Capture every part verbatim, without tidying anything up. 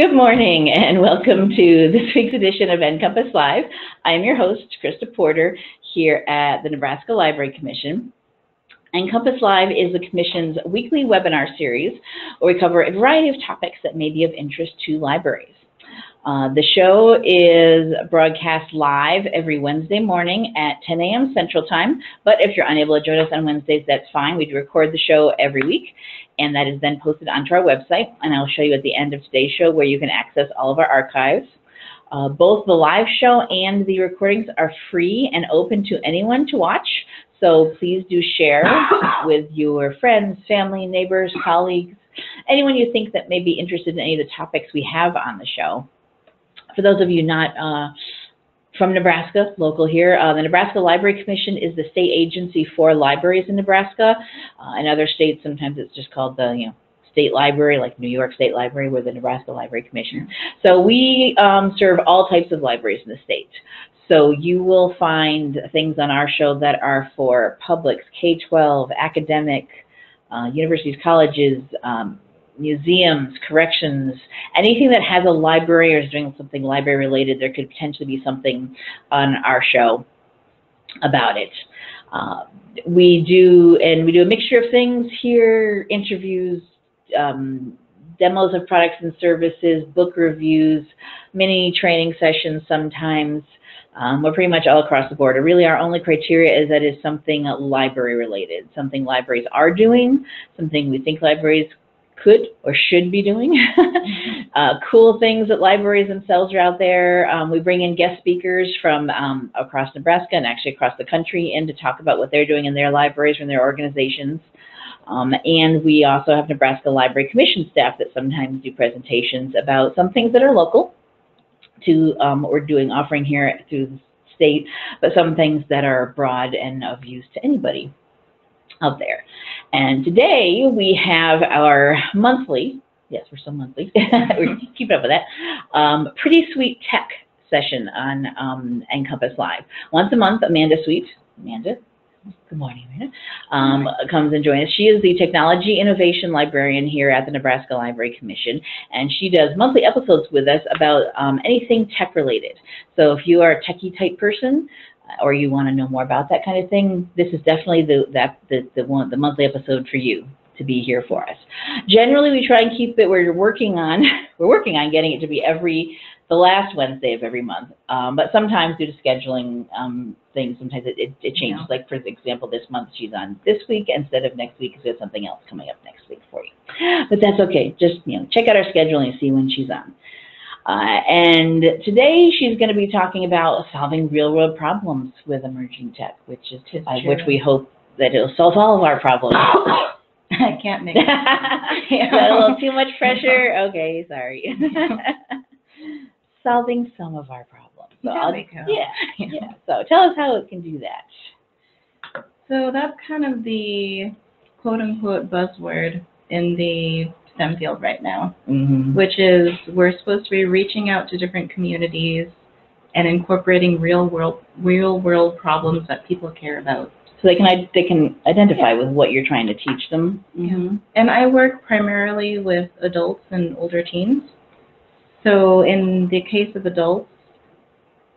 Good morning and welcome to this week's edition of NCompass Live. I am your host, Krista Porter, here at the Nebraska Library Commission. NCompass Live is the Commission's weekly webinar series where we cover a variety of topics that may be of interest to libraries. Uh, the show is broadcast live every Wednesday morning at ten A M Central Time, but if you're unable to join us on Wednesdays, that's fine. We do record the show every week, and that is then posted onto our website, and I'll show you at the end of today's show where you can access all of our archives. Uh, both the live show and the recordings are free and open to anyone to watch, so please do share with your friends, family, neighbors, colleagues, anyone you think that may be interested in any of the topics we have on the show. For those of you not uh, from Nebraska, local here, uh, the Nebraska Library Commission is the state agency for libraries in Nebraska. Uh, in other states, sometimes it's just called the you know, state library, like New York State Library, we're the Nebraska Library Commission. So we um, serve all types of libraries in the state. So you will find things on our show that are for publics, K twelve, academic, uh, universities, colleges, um, museums, corrections, anything that has a library or is doing something library related, there could potentially be something on our show about it. Uh, we do, and we do a mixture of things here, interviews, um, demos of products and services, book reviews, mini training sessions sometimes. Um, we're pretty much all across the board. Really, our only criteria is that it's something library related, something libraries are doing, something we think libraries could or should be doing, uh, cool things that libraries themselves are out there. Um, we bring in guest speakers from um, across Nebraska and actually across the country in to talk about what they're doing in their libraries and their organizations. Um, and we also have Nebraska Library Commission staff that sometimes do presentations about some things that are local to um, what we're doing, offering here through the state, but some things that are broad and of use to anybody out there. And today we have our monthly, yes, we're still monthly, we're keeping up with that, um, Pretty Sweet Tech session on um, NCompass Live. Once a month, Amanda Sweet, Amanda, good morning, Amanda, um, comes and joins us. She is the Technology Innovation Librarian here at the Nebraska Library Commission, and she does monthly episodes with us about um, anything tech related. So if you are a techie type person, or you want to know more about that kind of thing, this is definitely the that the the, one, the monthly episode for you to be here for us. Generally, we try and keep it. We're working on we're working on getting it to be every the last Wednesday of every month. Um, but sometimes due to scheduling um, things, sometimes it, it, it changes. Yeah. Like for example, this month she's on this week instead of next week because we have something else coming up next week for you. But that's okay. Just you know, check out our schedule and see when she's on. Uh, and today she's going to be talking about solving real-world problems with emerging tech, which is, is uh, which we hope that it'll solve all of our problems. I can't make it. Is that a little too much pressure? Okay, sorry. Solving some of our problems. So I'll, yeah, yeah. yeah. So tell us how it can do that. So that's kind of the quote-unquote buzzword in the STEM field right now, mm-hmm. which is we're supposed to be reaching out to different communities and incorporating real world real world problems that people care about. So they can they can identify yeah. with what you're trying to teach them. Mm-hmm. And I work primarily with adults and older teens. So in the case of adults,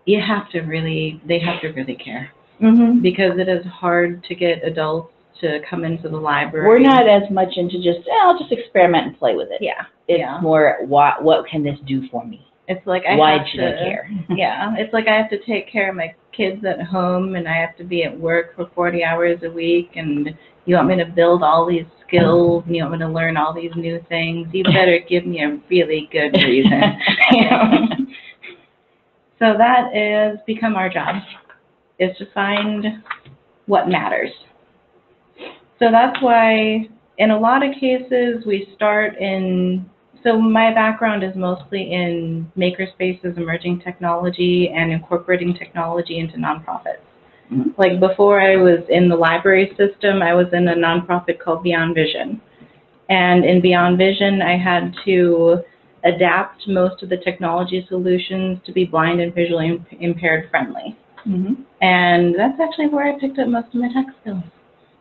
you have to really they have to really care mm-hmm. because it is hard to get adults to come into the library. We're not as much into just, oh, I'll just experiment and play with it. Yeah. It's yeah. more, what, what can this do for me? It's like, I Why have should to, I care? Yeah. It's like I have to take care of my kids at home and I have to be at work for forty hours a week and you want me to build all these skills and you want me to learn all these new things. You better give me a really good reason. You know? So that has become our job, is to find what matters. So that's why, in a lot of cases, we start in, so my background is mostly in makerspaces, emerging technology, and incorporating technology into nonprofits. Mm-hmm. Like before I was in the library system, I was in a nonprofit called Beyond Vision. And in Beyond Vision, I had to adapt most of the technology solutions to be blind and visually imp impaired friendly. Mm-hmm. And that's actually where I picked up most of my tech skills.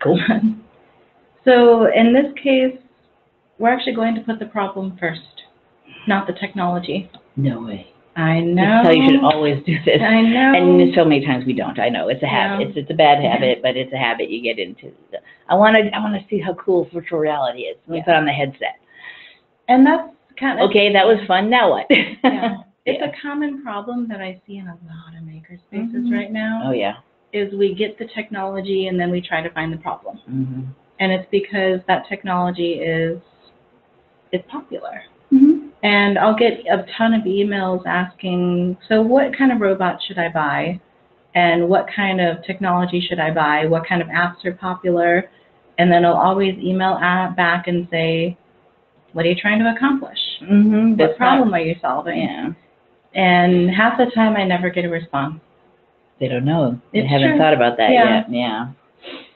Cool. So in this case, we're actually going to put the problem first. not the technology. No way. I know. That's how you should always do this. I know. And so many times we don't. I know. It's a habit. Yeah. It's, it's a bad habit, yeah. but it's a habit you get into. So I want to I want to see how cool virtual reality is. Let me yeah. put on the headset. And that's kind of... Okay, that was fun. Now what? yeah. It's yeah. a common problem that I see in a lot of makerspaces mm-hmm. right now. Oh, yeah. Is we get the technology and then we try to find the problem. Mm-hmm. And it's because that technology is, is popular. Mm-hmm. And I'll get a ton of emails asking, so what kind of robot should I buy? And what kind of technology should I buy? What kind of apps are popular? And then I'll always email back and say, what are you trying to accomplish? Mm-hmm. What problem not, are you solving? Yeah. And half the time I never get a response. They don't know. They it's haven't true. thought about that yeah. yet. Yeah.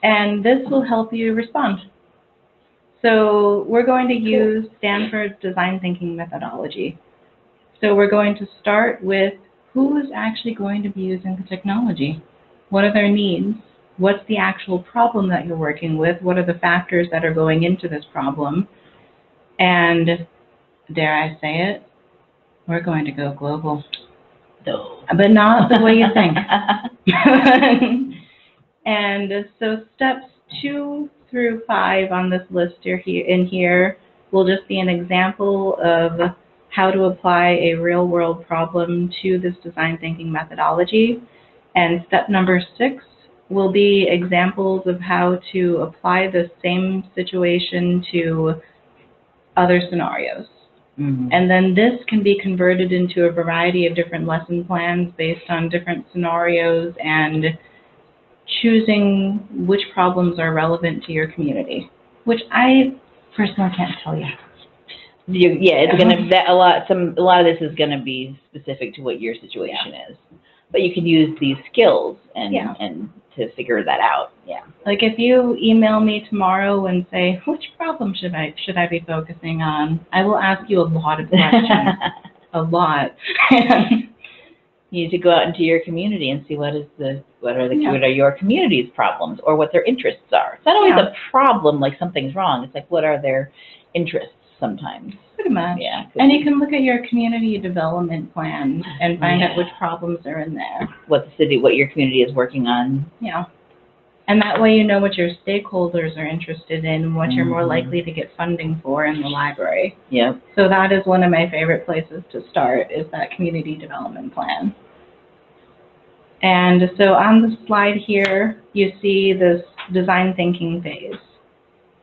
And this will help you respond. So we're going to use Stanford's design thinking methodology. So we're going to start with who is actually going to be using the technology. What are their needs? What's the actual problem that you're working with? What are the factors that are going into this problem? And dare I say it, we're going to go global. No. But not the way you think. And so steps two through five on this list here, in here will just be an example of how to apply a real-world problem to this design thinking methodology. And step number six will be examples of how to apply the same situation to other scenarios. Mm-hmm. And then this can be converted into a variety of different lesson plans based on different scenarios and choosing which problems are relevant to your community, which I personally can't tell you. you yeah, it's going to that a lot. Some a lot of this is going to be specific to what your situation yeah. is, but you can use these skills and yeah. and to figure that out. Yeah. Like if you email me tomorrow and say, which problem should I should I be focusing on? I will ask you a lot of questions. a lot. You need to go out into your community and see what is the what are the yeah. what are your community's problems or what their interests are. It's not always yeah. a problem like something's wrong. It's like what are their interests sometimes. Pretty much. Yeah. And you can look at your community development plan and find yeah. out which problems are in there. What the city what your community is working on. Yeah. And that way you know what your stakeholders are interested in and what mm-hmm. you're more likely to get funding for in the library. Yeah. So that is one of my favorite places to start is that community development plan. And so on the slide here, you see this design thinking phase.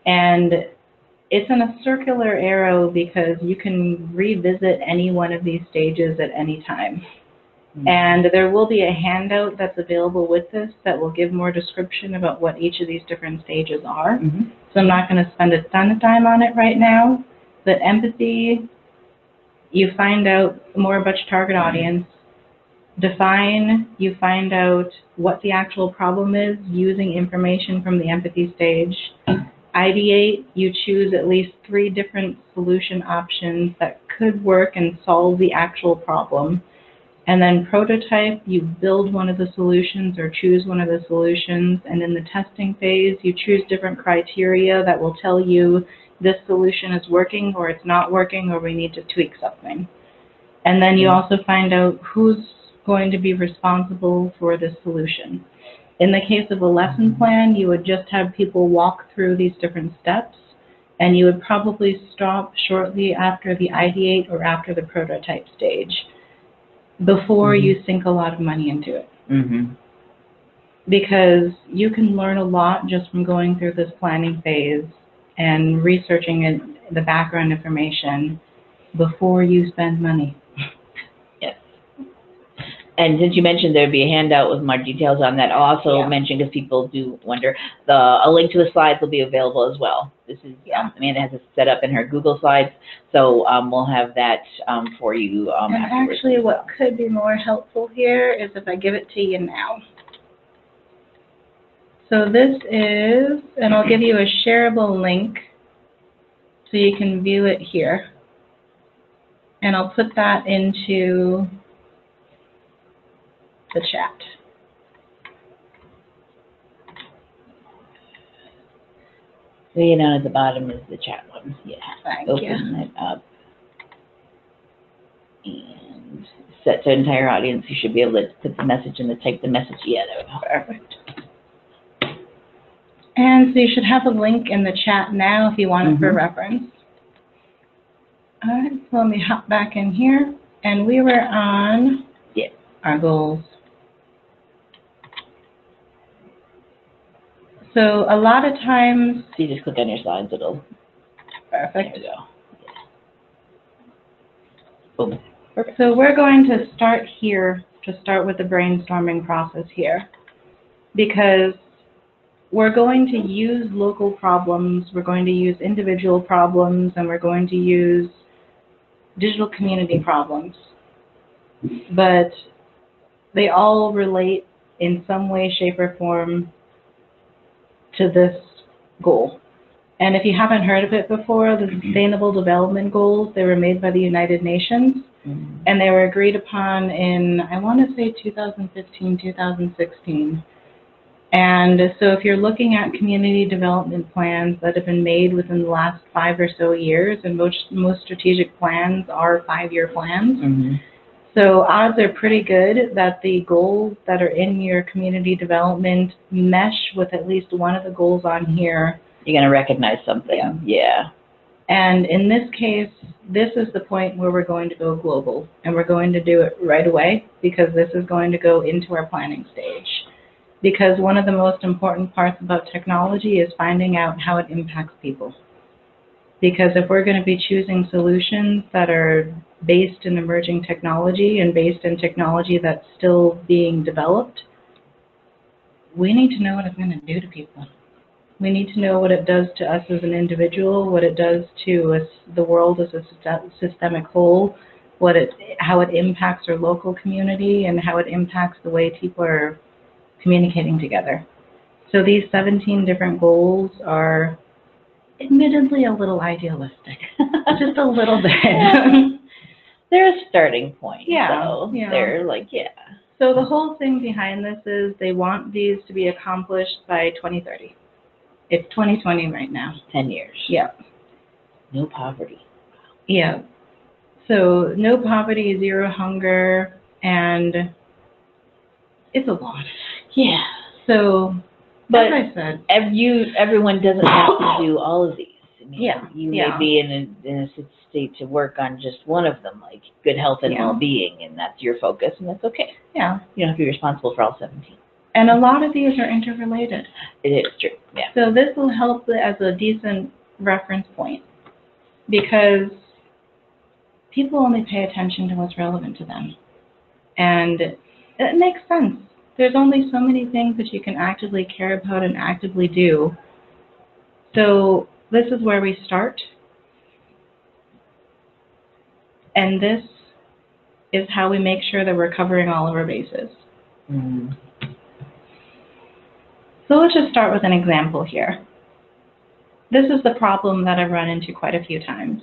And it's in a circular arrow because you can revisit any one of these stages at any time. And there will be a handout that's available with this that will give more description about what each of these different stages are. Mm-hmm. So I'm not going to spend a ton of time on it right now. But empathy, you find out more about your target audience. Define, you find out what the actual problem is using information from the empathy stage. Ideate, you choose at least three different solution options that could work and solve the actual problem. And then prototype, you build one of the solutions or choose one of the solutions. And in the testing phase, you choose different criteria that will tell you this solution is working or it's not working or we need to tweak something. And then you also find out who's going to be responsible for this solution. In the case of a lesson plan, you would just have people walk through these different steps. And you would probably stop shortly after the ideate or after the prototype stage. Before mm-hmm. you sink a lot of money into it. Mm-hmm. Because you can learn a lot just from going through this planning phase and researching the background information before you spend money. Yes. And since you mentioned there'd be a handout with more details on that, I'll also yeah. mention, because people do wonder, the, a link to the slides will be available as well. This is, um, Amanda has this set up in her Google Slides, so um, we'll have that um, for you um, and afterwards. Actually, what could be more helpful here is if I give it to you now. So this is, and I'll give you a shareable link so you can view it here. And I'll put that into the chat. Way down at the bottom is the chat one. Yeah. Thank Open you. It up. set to entire audience, you should be able to put the message in the type the message yet. And so you should have a link in the chat now if you want mm-hmm. it for reference. All right, so let me hop back in here. And we were on yeah. our goals. So a lot of times. So you just click on your slides, it'll. Perfect. There we go. Boom. So we're going to start here, to start with the brainstorming process here, because we're going to use local problems, we're going to use individual problems, and we're going to use digital community problems. But they all relate in some way, shape, or form to this goal. And if you haven't heard of it before, the Sustainable Development Goals, they were made by the United Nations, mm-hmm. and they were agreed upon in, I want to say, two thousand fifteen, two thousand sixteen. And so if you're looking at community development plans that have been made within the last five or so years, and most, most strategic plans are five-year plans, mm-hmm. so odds are pretty good that the goals that are in your community development mesh with at least one of the goals on here. You're going to recognize something. Yeah. yeah. And in this case, this is the point where we're going to go global, and we're going to do it right away, because this is going to go into our planning stage. Because one of the most important parts about technology is finding out how it impacts people. Because if we're going to be choosing solutions that are based in emerging technology and based in technology that's still being developed, we need to know what it's going to do to people. We need to know what it does to us as an individual, what it does to us, the world as a systemic whole, what it, how it impacts our local community, and how it impacts the way people are communicating together. So these seventeen different goals are admittedly a little idealistic, just a little bit. Yeah. They're a starting point. Yeah. So yeah. They're like, yeah. So the whole thing behind this is they want these to be accomplished by twenty thirty. It's twenty twenty right now. ten years. Yeah. No poverty. Yeah. So no poverty, zero hunger, and it's a lot. Yeah. So, but as I said, every, you, everyone doesn't have to do all of these. I mean, yeah. You may yeah. be in a, in a state to work on just one of them, like good health and yeah. well-being, and that's your focus, and that's okay. Yeah. You don't have to be responsible for all seventeen. And a lot of these are interrelated. It is true, yeah. So this will help as a decent reference point, because people only pay attention to what's relevant to them. And it makes sense. There's only so many things that you can actively care about and actively do. So this is where we start. And this is how we make sure that we're covering all of our bases. Mm-hmm. So let's just start with an example here. This is the problem that I've run into quite a few times.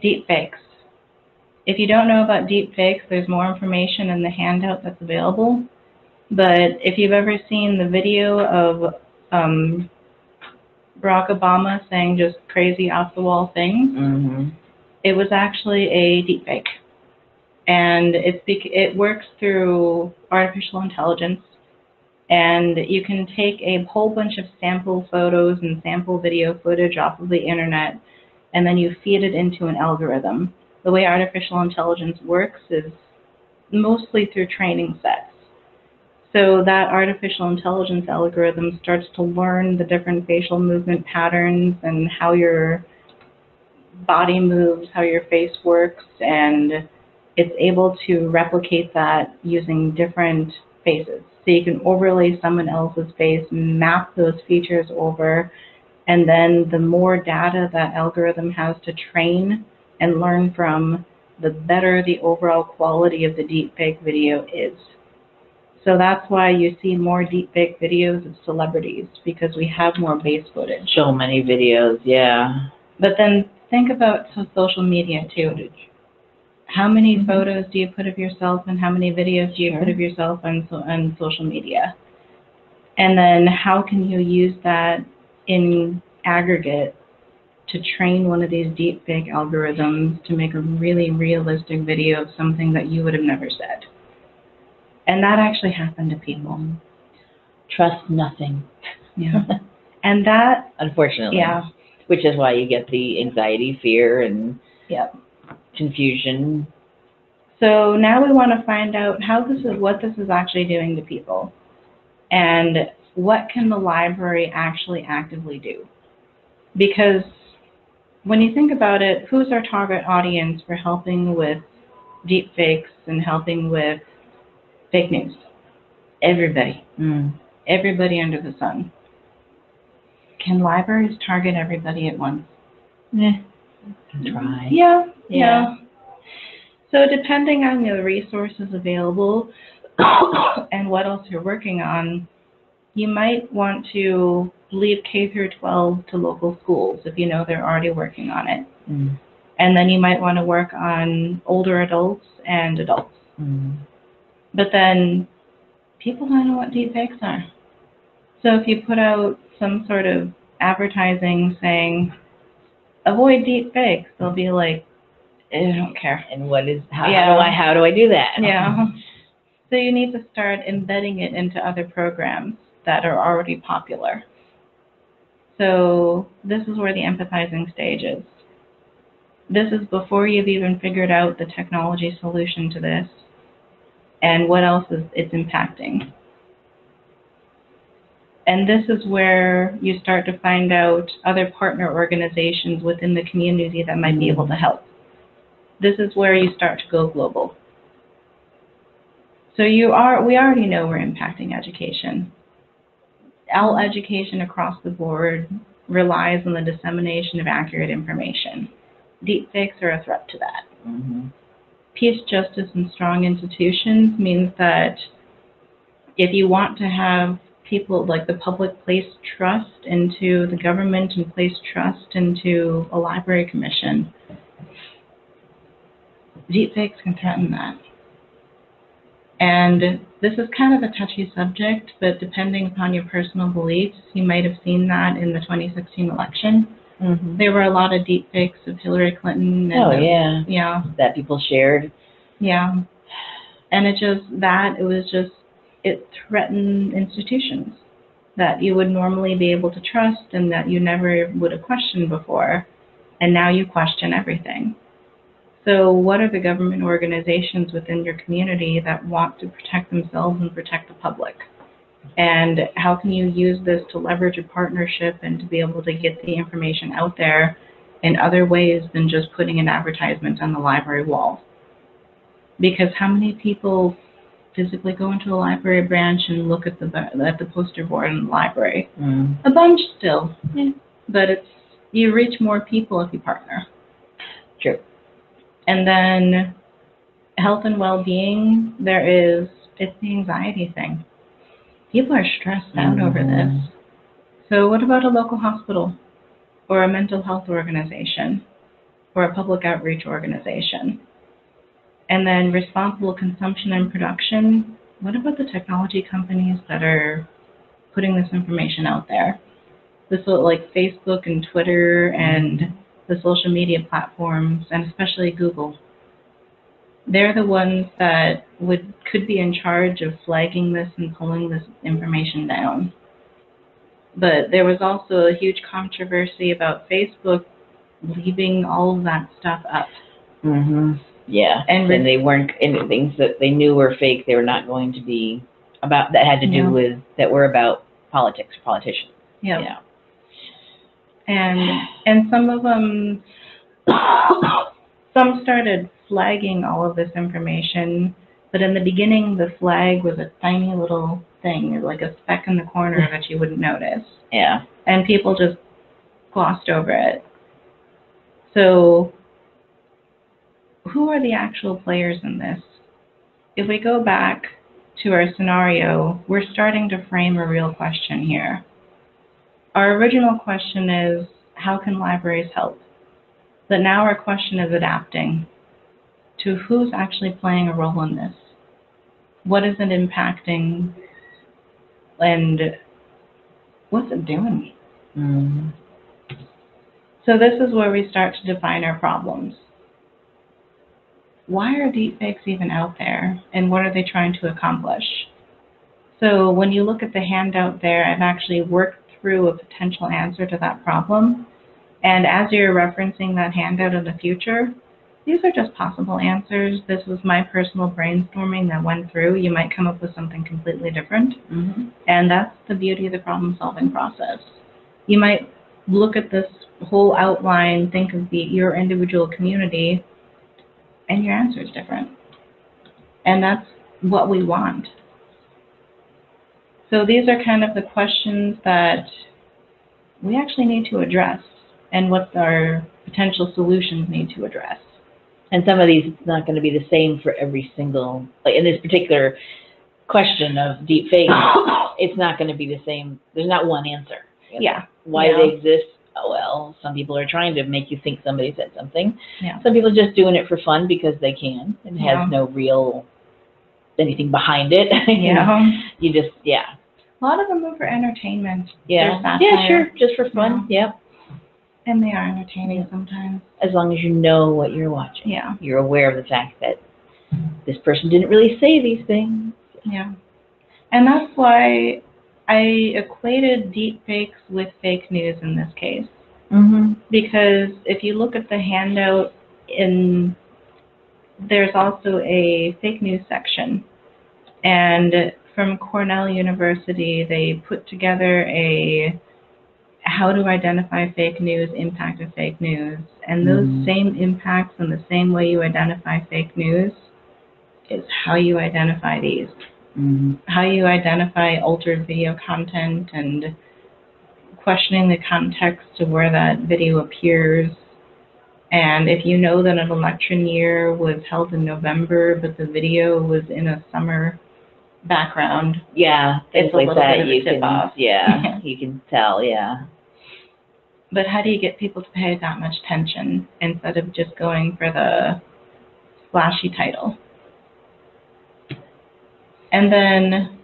Deep fakes. If you don't know about deep fakes, there's more information in the handout that's available. But if you've ever seen the video of um, Barack Obama saying just crazy off-the-wall things, mm-hmm. it was actually a deep fake. And it's it works through artificial intelligence. And you can take a whole bunch of sample photos and sample video footage off of the internet, and then you feed it into an algorithm. The way artificial intelligence works is mostly through training sets. So that artificial intelligence algorithm starts to learn the different facial movement patterns and how your body moves, how your face works, and it's able to replicate that using different faces. So you can overlay someone else's face, map those features over, and then the more data that algorithm has to train and learn from, the better the overall quality of the deepfake video is. So that's why you see more deepfake videos of celebrities, because we have more base footage. So many videos, yeah. But then think about social media too. How many photos do you put of yourself, and how many videos do you put of yourself on, so, on social media? And then how can you use that in aggregate to train one of these deepfake algorithms to make a really realistic video of something that you would have never said. And that actually happened to people. Trust nothing. Yeah. And that, unfortunately, yeah. Which is why you get the anxiety, fear, and yep. confusion. So now we want to find out how this is, what this is actually doing to people, and what can the library actually actively do? Because when you think about it, who's our target audience for helping with deepfakes and helping with fake news? Everybody. Mm. Everybody under the sun. Can libraries target everybody at once? Eh. Try. Yeah, yeah. Yeah. So depending on the resources available and what else you're working on, you might want to leave K through twelve to local schools if you know they're already working on it. Mm. And then you might want to work on older adults and adults. Mm. But then people don't know what deepfakes are. So if you put out some sort of advertising saying, avoid deepfakes, they'll be like, I don't care. And what is, how, yeah. how do I, how do I do that? Yeah. So you need to start embedding it into other programs that are already popular. So this is where the empathizing stage is. This is before you've even figured out the technology solution to this and what else is it's impacting. And this is where you start to find out other partner organizations within the community that might be able to help. This is where you start to go global. So you are, we already know we're impacting education. All education across the board relies on the dissemination of accurate information. Deepfakes are a threat to that. Mm-hmm. Peace, justice, and strong institutions means that if you want to have people like the public place trust into the government and place trust into a library commission, deepfakes can threaten that. And this is kind of a touchy subject, but depending upon your personal beliefs, you might have seen that in the twenty sixteen election. Mm-hmm. There were a lot of deepfakes of Hillary Clinton. And oh, the, yeah. Yeah. That people shared. Yeah. And it just, that, it was just, it threatened institutions that you would normally be able to trust and that you never would have questioned before. And now you question everything. So what are the government organizations within your community that want to protect themselves and protect the public? And how can you use this to leverage a partnership and to be able to get the information out there in other ways than just putting an advertisement on the library wall? Because how many people physically go into a library branch and look at the, at the poster board in the library? Mm. A bunch still. Yeah. But it's, you reach more people if you partner. True. And then health and well-being, there is, it's the anxiety thing. People are stressed out mm-hmm. over this. So what about a local hospital or a mental health organization or a public outreach organization? And then responsible consumption and production. What about the technology companies that are putting this information out there? This will, like Facebook and Twitter and the social media platforms, and especially Google. They're the ones that would could be in charge of flagging this and pulling this information down. But there was also a huge controversy about Facebook leaving all of that stuff up. Mm-hmm. Yeah, and, and they weren't, and things that they knew were fake, they were not going to be about, that had to do no. with, that were about politics, politicians. Yep. Yeah. And, and some of them, some started flagging all of this information, but in the beginning, the flag was a tiny little thing, like a speck in the corner that you wouldn't notice. Yeah. And people just glossed over it. So who are the actual players in this? If we go back to our scenario, we're starting to frame a real question here. Our original question is, how can libraries help? But now our question is adapting to who's actually playing a role in this. What is it impacting? And what's it doing? Mm-hmm. So this is where we start to define our problems. Why are deepfakes even out there, and what are they trying to accomplish? So when you look at the handout there, I've actually worked through a potential answer to that problem. And as you're referencing that handout in the future, these are just possible answers. This was my personal brainstorming that went through. You might come up with something completely different. Mm-hmm. And that's the beauty of the problem-solving process. You might look at this whole outline, think of the, your individual community, and your answer is different. And that's what we want. So these are kind of the questions that we actually need to address and what our potential solutions need to address. And some of these, it's not going to be the same for every single, like in this particular question of deep fake, it's not going to be the same. There's not one answer. You know? Yeah. Why no. they exist? Oh, well, some people are trying to make you think somebody said something. Yeah. Some people are just doing it for fun because they can and has yeah. no real anything behind it. you yeah. know, you just, yeah. A lot of them are for entertainment. Yeah. Yeah, sure. Just for fun. Yeah. Yep. And they are entertaining sometimes. As long as you know what you're watching. Yeah. You're aware of the fact that this person didn't really say these things. Yeah. And that's why I equated deep fakes with fake news in this case. Mm-hmm. Because if you look at the handout, in, there's also a fake news section. And from Cornell University, they put together a how to identify fake news, impact of fake news, and those mm-hmm. same impacts and the same way you identify fake news is how you identify these, mm-hmm. how you identify altered video content and questioning the context to where that video appears. And if you know that an election year was held in November, but the video was in a summer background, yeah, things like that, you can, yeah, you can tell, yeah. But how do you get people to pay that much attention instead of just going for the flashy title? And then,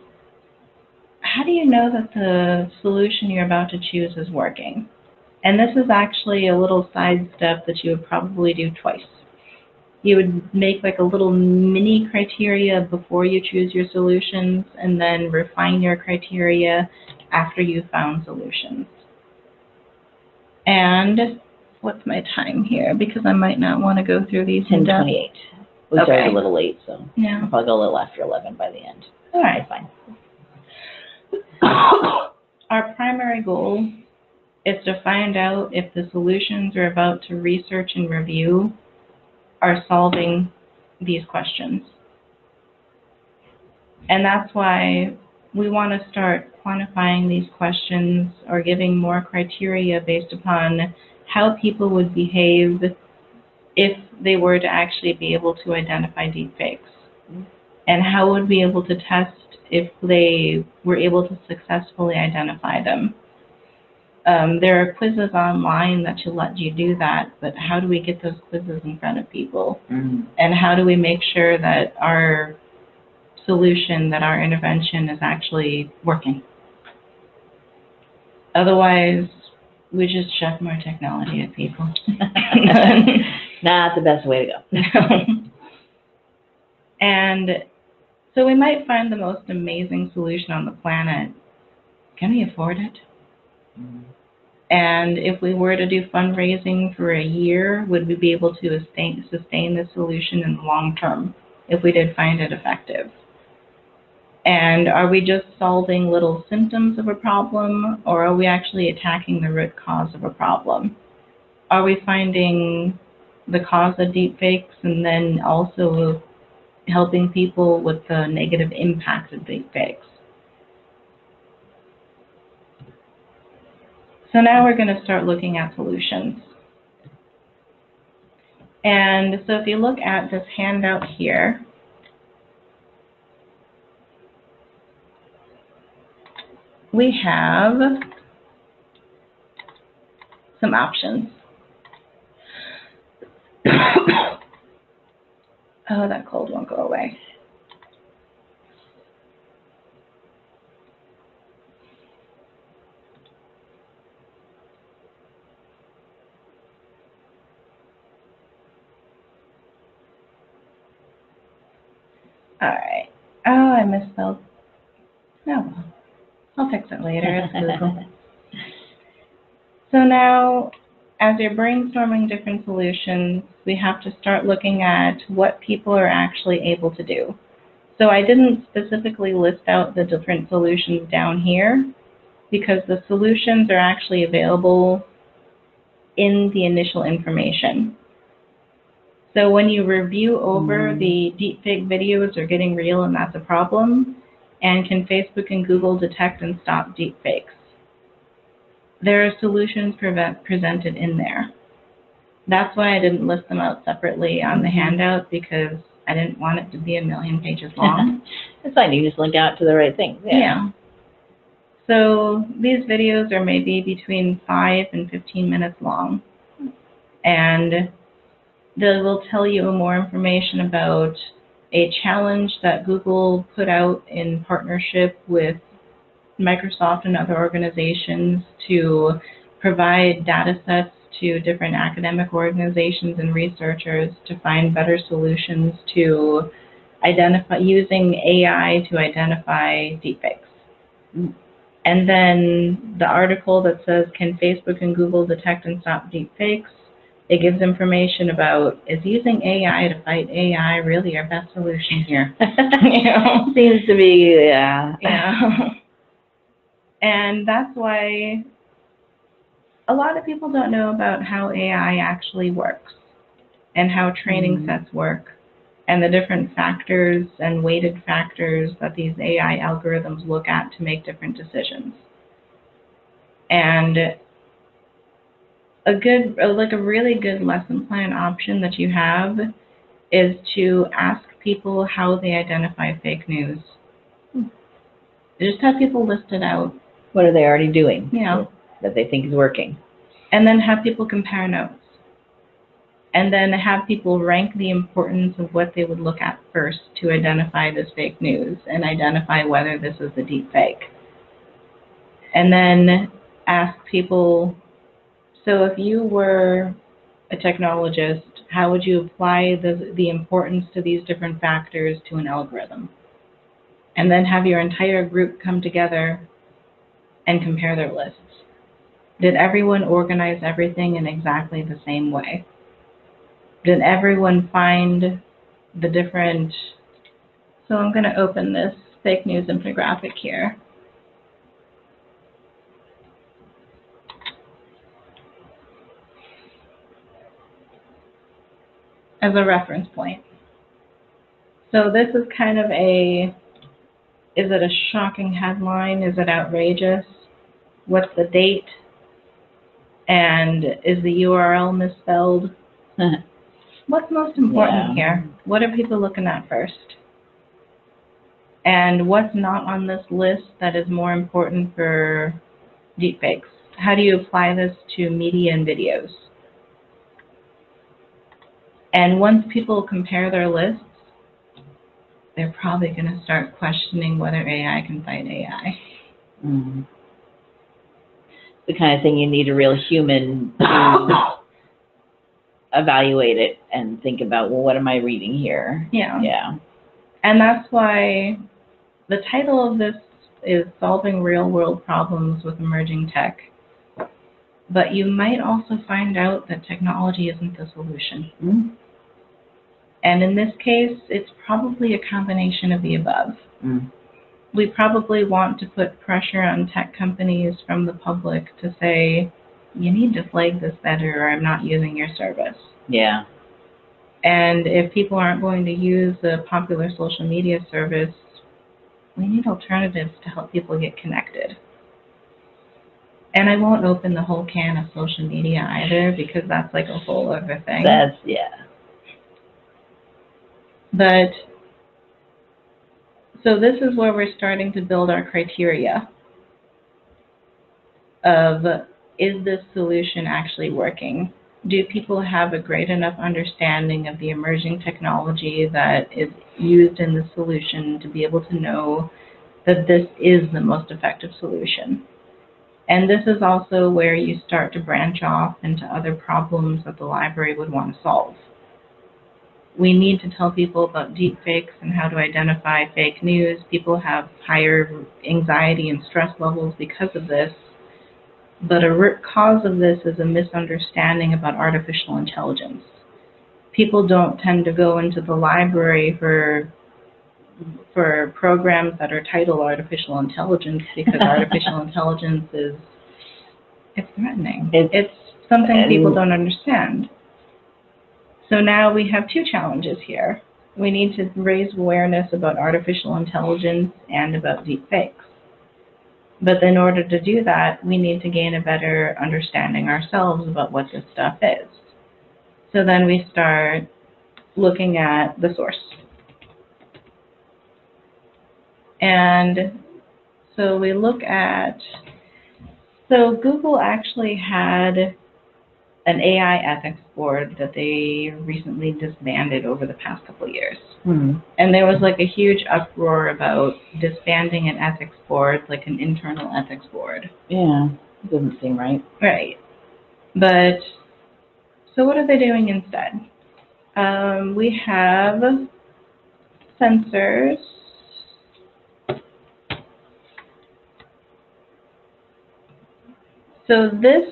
how do you know that the solution you're about to choose is working? And this is actually a little side step that you would probably do twice. You would make like a little mini criteria before you choose your solutions and then refine your criteria after you found solutions. And what's my time here? Because I might not want to go through these in depth. ten twenty-eight. We okay. started a little late, so yeah. I'll probably go a little after eleven by the end. All right. Fine. Our primary goal is to find out if the solutions we're about to research and review are solving these questions. And that's why we want to start quantifying these questions or giving more criteria based upon how people would behave if they were to actually be able to identify deepfakes. And how would we be able to test if they were able to successfully identify them. Um, there are quizzes online that should let you do that, but how do we get those quizzes in front of people? Mm-hmm. And how do we make sure that our solution, that our intervention is actually working? Otherwise, we just shove more technology at people. Not the best way to go. And so we might find the most amazing solution on the planet. Can we afford it? Mm-hmm. And if we were to do fundraising for a year, would we be able to sustain, sustain the solution in the long term if we did find it effective? And are we just solving little symptoms of a problem, or are we actually attacking the root cause of a problem? Are we finding the cause of deepfakes and then also helping people with the negative impacts of deepfakes? So now we're going to start looking at solutions. And so if you look at this handout here, we have some options. Oh, that cold won't go away. All right. Oh, I misspelled. No, oh, I'll fix it later. It's Google. So now, as you're brainstorming different solutions, we have to start looking at what people are actually able to do. So I didn't specifically list out the different solutions down here because the solutions are actually available in the initial information. So when you review over mm. the deepfake videos are getting real and that's a problem, and can Facebook and Google detect and stop deepfakes? There are solutions presented in there. That's why I didn't list them out separately on the handout because I didn't want it to be a million pages long. That's fine, you just link out to the right things. Yeah. yeah. So these videos are maybe between five and fifteen minutes long. And they will tell you more information about a challenge that Google put out in partnership with Microsoft and other organizations to provide data sets to different academic organizations and researchers to find better solutions to identify using A I to identify deepfakes. And then the article that says, can Facebook and Google detect and stop deepfakes? It gives information about, is using A I to fight A I really our best solution here? You know? Seems to be, yeah. Yeah. And that's why a lot of people don't know about how A I actually works and how training mm-hmm. sets work and the different factors and weighted factors that these A I algorithms look at to make different decisions. And a good, like a really good lesson plan option that you have is to ask people how they identify fake news. Hmm. Just have people list it out. What are they already doing? Yeah. That they think is working. And then have people compare notes. And then have people rank the importance of what they would look at first to identify this fake news and identify whether this is a deep fake. And then ask people, so if you were a technologist, how would you apply the, the importance to these different factors to an algorithm? And then have your entire group come together and compare their lists. Did everyone organize everything in exactly the same way? Did everyone find the different... So I'm going to open this fake news infographic here. As a reference point. So this is kind of a... Is it a shocking headline? Is it outrageous? What's the date? And is the U R L misspelled? What's most important yeah. here? What are people looking at first? And what's not on this list that is more important for deepfakes? How do you apply this to media and videos? And once people compare their lists, they're probably going to start questioning whether A I can fight A I. Mm-hmm. The kind of thing you need a real human to evaluate it and think about, well, what am I reading here? Yeah. Yeah. And that's why the title of this is Solving Real World Problems with Emerging Tech. But you might also find out that technology isn't the solution. Mm-hmm. And in this case, it's probably a combination of the above. Mm-hmm. We probably want to put pressure on tech companies from the public to say, you need to flag this better or I'm not using your service. Yeah. And if people aren't going to use a popular social media service, we need alternatives to help people get connected. And I won't open the whole can of social media either because that's like a whole other thing. That's, yeah. But... So this is where we're starting to build our criteria of, is this solution actually working? Do people have a great enough understanding of the emerging technology that is used in the solution to be able to know that this is the most effective solution? And this is also where you start to branch off into other problems that the library would want to solve. we need to tell people about deep fakes and how to identify fake news. People have higher anxiety and stress levels because of this. But a root cause of this is a misunderstanding about artificial intelligence. People don't tend to go into the library for for programs that are titled artificial intelligence because artificial intelligence is it's threatening. It's, it's something people don't understand. So now we have two challenges here. We need to raise awareness about artificial intelligence and about deep fakes. But in order to do that, we need to gain a better understanding ourselves about what this stuff is. So then we start looking at the source. And so we look at, so Google actually had an A I ethics board that they recently disbanded over the past couple of years. Mm-hmm. And there was like a huge uproar about disbanding an ethics board, like an internal ethics board. Yeah, it doesn't seem right. Right. But, so what are they doing instead? Um, we have sensors. So this,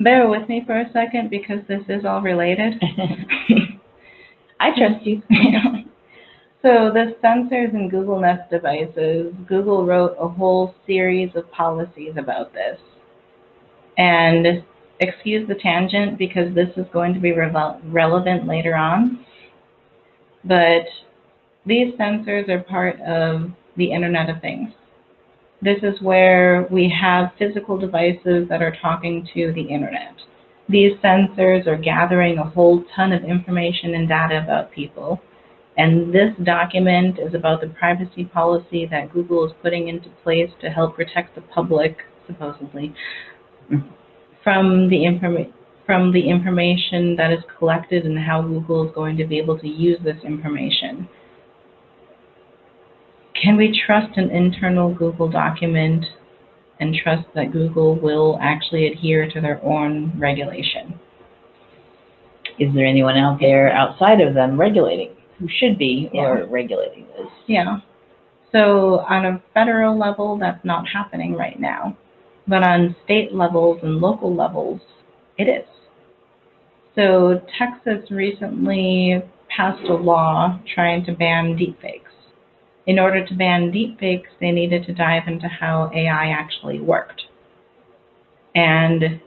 bear with me for a second because this is all related. I trust you. So the sensors in Google Nest devices, Google wrote a whole series of policies about this. And excuse the tangent because this is going to be re relevant later on. But these sensors are part of the Internet of Things. This is where we have physical devices that are talking to the internet. These sensors are gathering a whole ton of information and data about people. And this document is about the privacy policy that Google is putting into place to help protect the public, supposedly, from the inform from the information that is collected and how Google is going to be able to use this information. Can we trust an internal Google document and trust that Google will actually adhere to their own regulation? Is there anyone out there outside of them regulating who should be yeah. or regulating this? Yeah. So on a federal level, that's not happening right now. But on state levels and local levels, it is. So Texas recently passed a law trying to ban deepfakes. In order to ban deepfakes, they needed to dive into how A I actually worked. And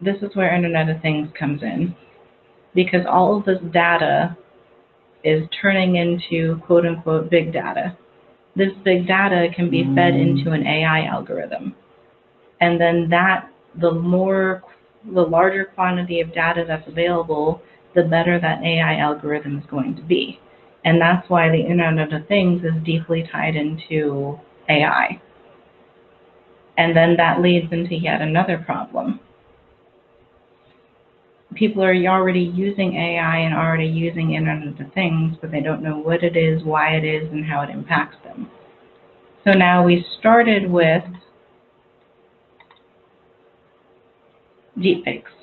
this is where Internet of Things comes in, because all of this data is turning into quote-unquote big data. This big data can be mm. fed into an A I algorithm. And then that, the more, the larger quantity of data that's available, the better that A I algorithm is going to be. And that's why the Internet of Things is deeply tied into A I. And then that leads into yet another problem. People are already using A I and already using Internet of Things, but they don't know what it is, why it is, and how it impacts them. So now we started with deepfakes.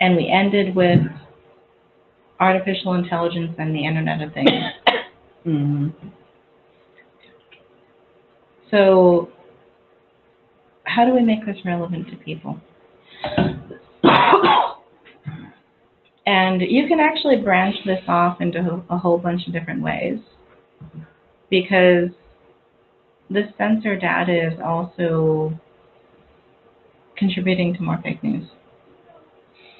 And we ended with artificial intelligence and the Internet of Things. Mm-hmm. So how do we make this relevant to people? And you can actually branch this off into a whole bunch of different ways, because this sensor data is also contributing to more fake news.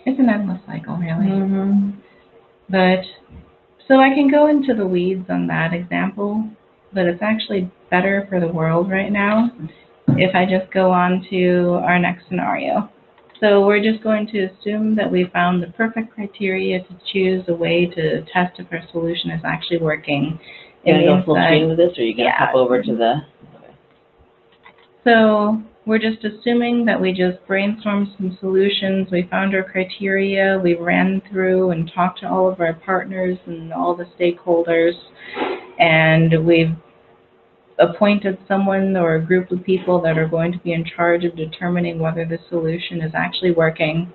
It's an endless cycle, really. Mm-hmm. But, so I can go into the weeds on that example, but it's actually better for the world right now if I just go on to our next scenario. So we're just going to assume that we found the perfect criteria to choose a way to test if our solution is actually working. Are you going to go full screen with this, or are you going to hop over to the... Okay. So we're just assuming that we just brainstormed some solutions, we found our criteria, we ran through and talked to all of our partners and all the stakeholders, and we've appointed someone or a group of people that are going to be in charge of determining whether the solution is actually working,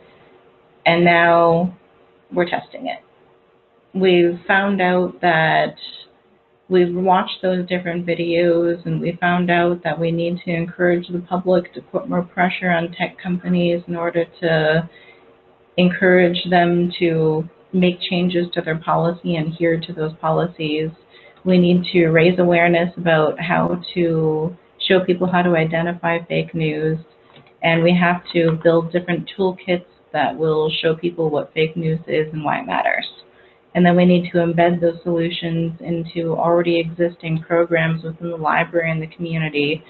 and now we're testing it. We've found out that we've watched those different videos, and we found out that we need to encourage the public to put more pressure on tech companies in order to encourage them to make changes to their policy and adhere to those policies. We need to raise awareness about how to show people how to identify fake news, and we have to build different toolkits that will show people what fake news is and why it matters. And then we need to embed those solutions into already existing programs within the library and the community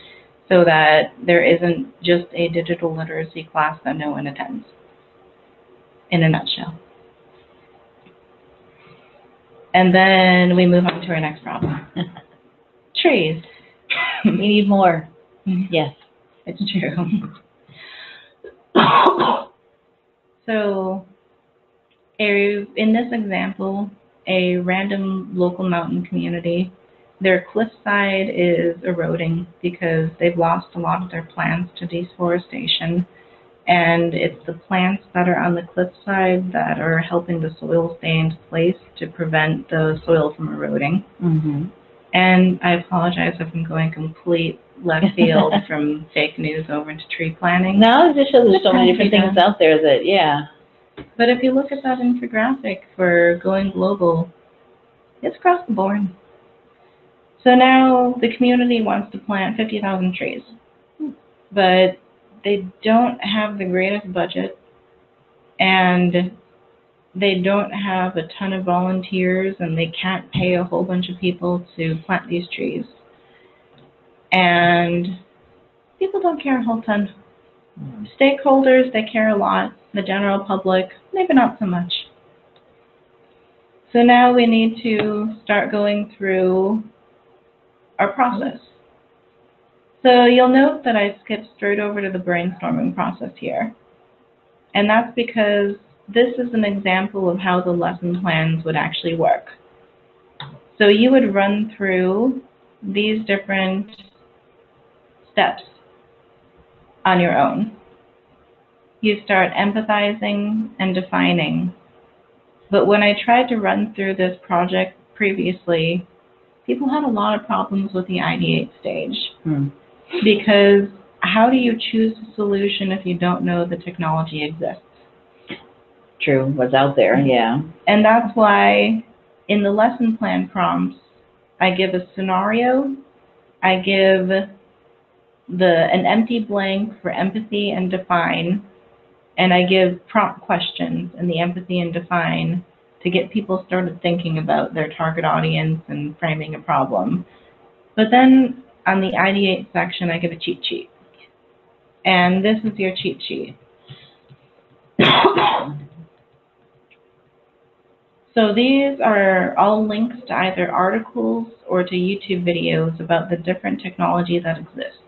so that there isn't just a digital literacy class that no one attends, in a nutshell. And then we move on to our next problem. Trees. We need more. Yes, it's true. So a, in this example, a random local mountain community, their cliffside is eroding because they've lost a lot of their plants to deforestation. And it's the plants that are on the cliffside that are helping the soil stay into place to prevent the soil from eroding. Mm-hmm. And I apologize if I'm going complete left field from fake news over into tree planting. No, it's just there's so many different things out there that, yeah. But if you look at that infographic for going global, it's across the board. So now the community wants to plant fifty thousand trees, but they don't have the greatest budget, and they don't have a ton of volunteers, and they can't pay a whole bunch of people to plant these trees. And people don't care a whole ton. Stakeholders, they care a lot. The general public, maybe not so much. So now we need to start going through our process. So you'll note that I skipped straight over to the brainstorming process here. And that's because this is an example of how the lesson plans would actually work. So you would run through these different steps on your own. You start empathizing and defining. But when I tried to run through this project previously, people had a lot of problems with the ideate stage. Hmm. Because how do you choose a solution if you don't know the technology exists? True, what's out there, yeah. And that's why in the lesson plan prompts, I give a scenario, I give the an empty blank for empathy and define, and I give prompt questions in the empathy and define to get people started thinking about their target audience and framing a problem. But then on the ideate section, I give a cheat sheet. And this is your cheat sheet. So these are all links to either articles or to YouTube videos about the different technology that exists.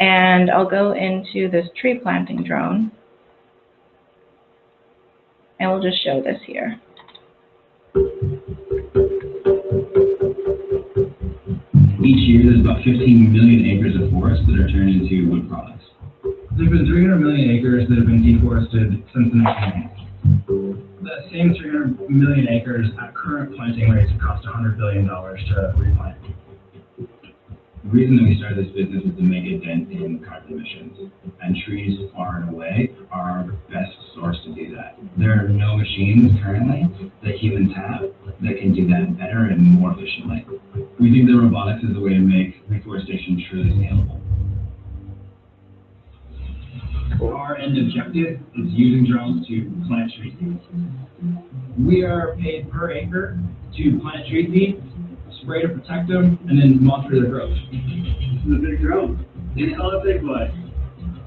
And I'll go into this tree planting drone. And we'll just show this here. Each year, there's about fifteen million acres of forest that are turned into wood products. There's been three hundred million acres that have been deforested since the nineteen nineties. That same three hundred million acres at current planting rates cost one hundred billion dollars to replant. The reason that we started this business is to make a dent in carbon emissions, and trees far and away are our best source to do that. There are no machines currently that humans have that can do that better and more efficiently. We think that robotics is a way to make reforestation truly scalable. Our end objective is using drones to plant tree seeds. We are paid per acre to plant tree seeds, spray to protect them, and then monitor their growth. This is a big drone. It's all a big one.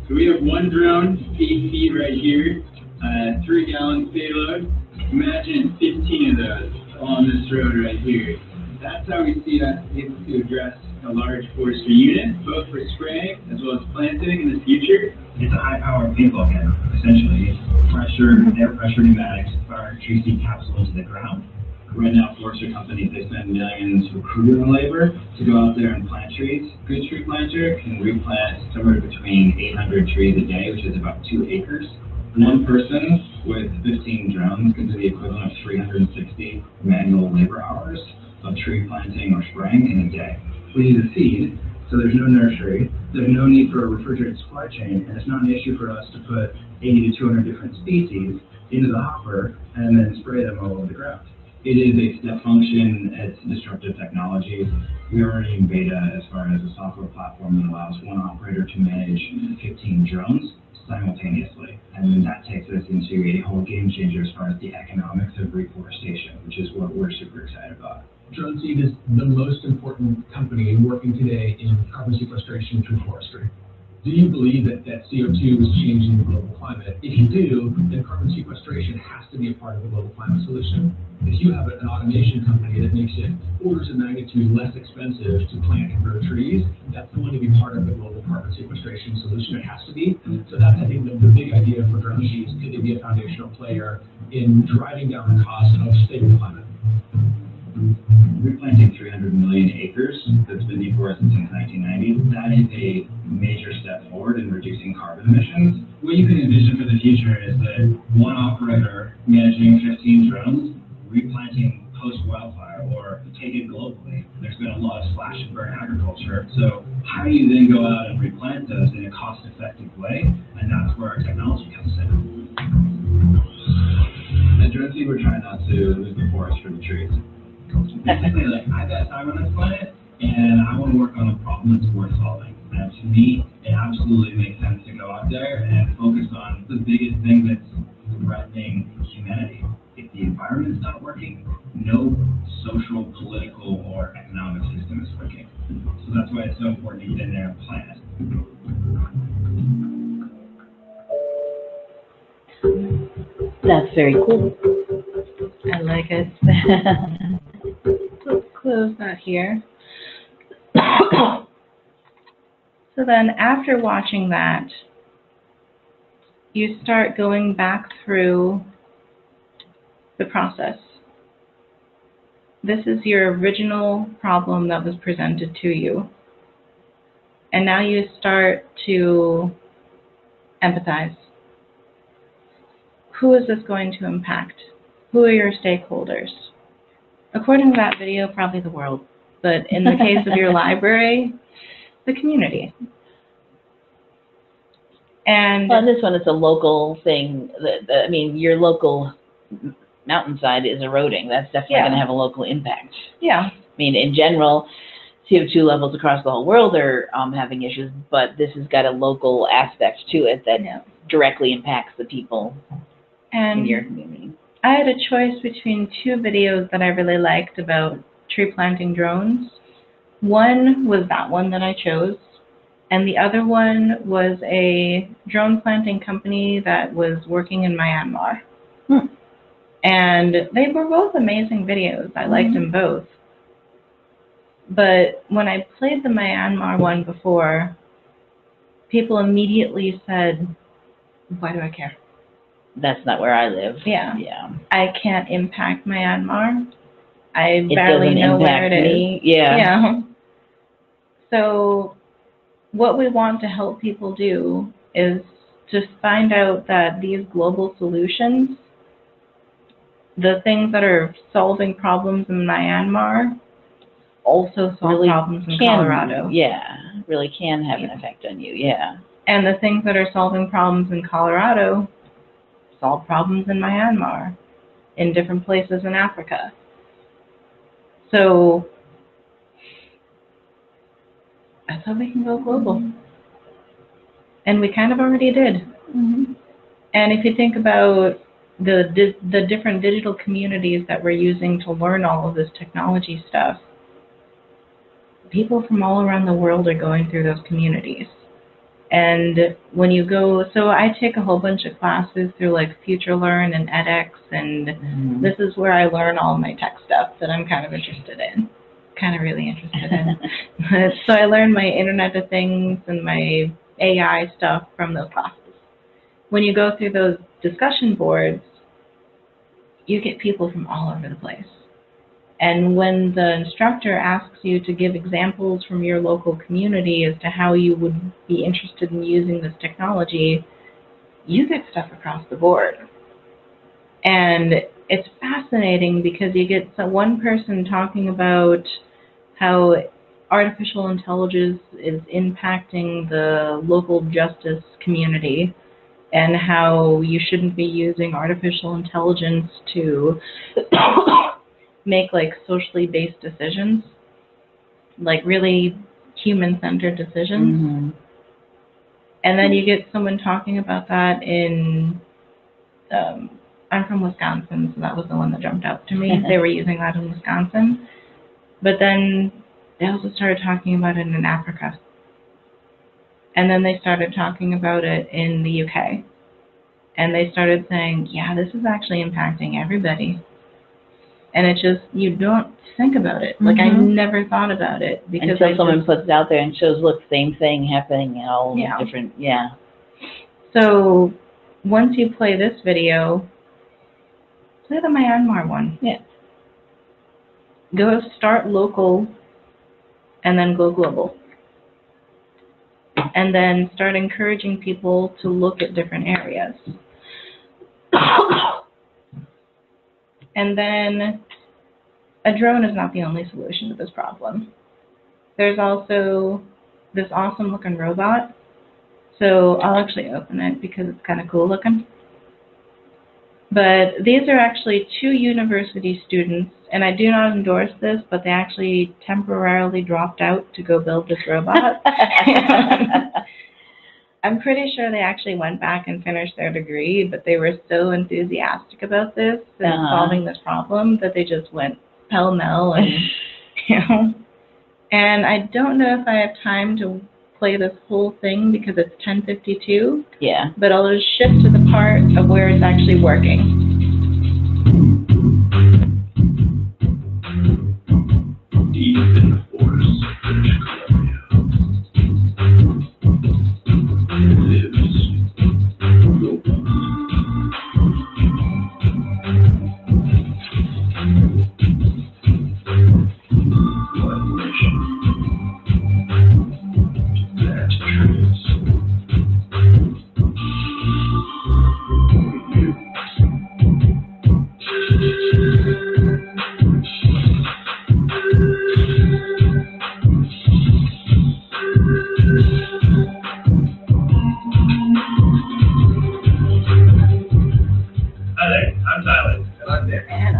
So we have one drone, eight feet right here, uh, three gallon payload. Imagine fifteen of those on this road right here. That's how we see us able to address a large forestry unit, both for spraying as well as planting in the future. It's a high-powered paintball gun, essentially. It's pressure, air pressure pneumatics, fire tree seed capsule into the ground. Right now, forestry companies, they spend millions recruiting labor to go out there and plant trees. A good tree planter can replant somewhere between eight hundred trees a day, which is about two acres. One person with fifteen drones could do the equivalent of three hundred sixty manual labor hours of tree planting or spraying in a day. We need to feed, so there's no nursery, there's no need for a refrigerated supply chain, and it's not an issue for us to put eighty to two hundred different species into the hopper and then spray them all over the ground. It is a step function, it's disruptive technology. We're already in beta as far as a software platform that allows one operator to manage fifteen drones simultaneously. And then that takes us into a whole game changer as far as the economics of reforestation, which is what we're super excited about. DroneSeed is the most important company working today in carbon sequestration through forestry. Do you believe that, that C O two is changing the global climate? If you do, then carbon sequestration has to be a part of the global climate solution. If you have an automation company that makes it orders of magnitude less expensive to plant and grow trees, that's going to be part of the global carbon sequestration solution. It has to be. So that's, I think, the, the big idea for DroneSeed is to be a foundational player in driving down the cost of saving the climate. Replanting three hundred million acres that's been deforested since nineteen ninety, that is a major step forward in reducing carbon emissions. What you can envision for the future is that one operator managing fifteen drones, replanting post-wildfire or taken globally. There's been a lot of slash and burn agriculture. So how do you then go out and replant those in a cost-effective way? And that's where our technology comes in. At DroneSeed, we're trying not to lose the forest for the trees. Basically, like, I've got time on this planet, and I want to work on a problem that's worth solving. And to me, it absolutely makes sense to go out there and focus on the biggest thing that's threatening humanity. If the environment's not working, no social, political, or economic system is working. So that's why it's so important to get in there and plan it. That's very cool. I like it. Let's close that here. So then after watching that, you start going back through the process. This is your original problem that was presented to you. And now you start to empathize. Who is this going to impact? Who are your stakeholders? According to that video, probably the world, but in the case of your library, the community. And well, this one, it's a local thing. The, the, I mean, your local mountainside is eroding. That's definitely yeah. going to have a local impact. Yeah. I mean, in general, C O two levels across the whole world are um, having issues, but this has got a local aspect to it that yeah. directly impacts the people and in your community. I had a choice between two videos that I really liked about tree planting drones. One was that one that I chose, and the other one was a drone planting company that was working in Myanmar. Hmm. And they were both amazing videos. I liked mm-hmm. them both. But when I played the Myanmar one before, people immediately said, why do I care? That's not where I live. Yeah. Yeah. I can't impact Myanmar. I it barely know where it me. Is. Yeah. Yeah. So what we want to help people do is to find out that these global solutions, the things that are solving problems in Myanmar, also solve really problems in can, Colorado. Yeah. Really can have yeah. an effect on you. Yeah. And the things that are solving problems in Colorado solve problems in Myanmar, in different places in Africa. So that's how we can go global. Mm-hmm. And we kind of already did. Mm-hmm. And if you think about the, the, the different digital communities that we're using to learn all of this technology stuff, people from all around the world are going through those communities. And when you go, so I take a whole bunch of classes through like FutureLearn and edX, and mm-hmm. this is where I learn all my tech stuff that I'm kind of interested in, kind of really interested in. So I learn my Internet of Things and my A I stuff from those classes. When you go through those discussion boards, you get people from all over the place. And when the instructor asks you to give examples from your local community as to how you would be interested in using this technology, you get stuff across the board. And it's fascinating because you get some, one person talking about how artificial intelligence is impacting the local justice community and how you shouldn't be using artificial intelligence to make like socially based decisions, like really human-centered decisions. Mm-hmm. And then you get someone talking about that in, um, I'm from Wisconsin, so that was the one that jumped out to me. They were using that in Wisconsin. But then they also started talking about it in Africa. And then they started talking about it in the U K. And they started saying, yeah, this is actually impacting everybody. And it's just, you don't think about it. Like, mm-hmm. I never thought about it. Because Until I someone just, puts it out there and shows, look, same thing happening in all yeah. different, yeah. So once you play this video, play the Myanmar one. Yeah. Go start local and then go global. And then start encouraging people to look at different areas. And then a drone is not the only solution to this problem. There's also this awesome looking robot. So I'll actually open it because it's kind of cool looking. But these are actually two university students, and I do not endorse this, but they actually temporarily dropped out to go build this robot. I'm pretty sure they actually went back and finished their degree, but they were so enthusiastic about this and uh-huh. solving this problem that they just went pell-mell. And, you know. And I don't know if I have time to play this whole thing because it's ten fifty-two. Yeah. But I'll just shift to the part of where it's actually working. Deep in the forest of British Columbia lives a robot. One mission.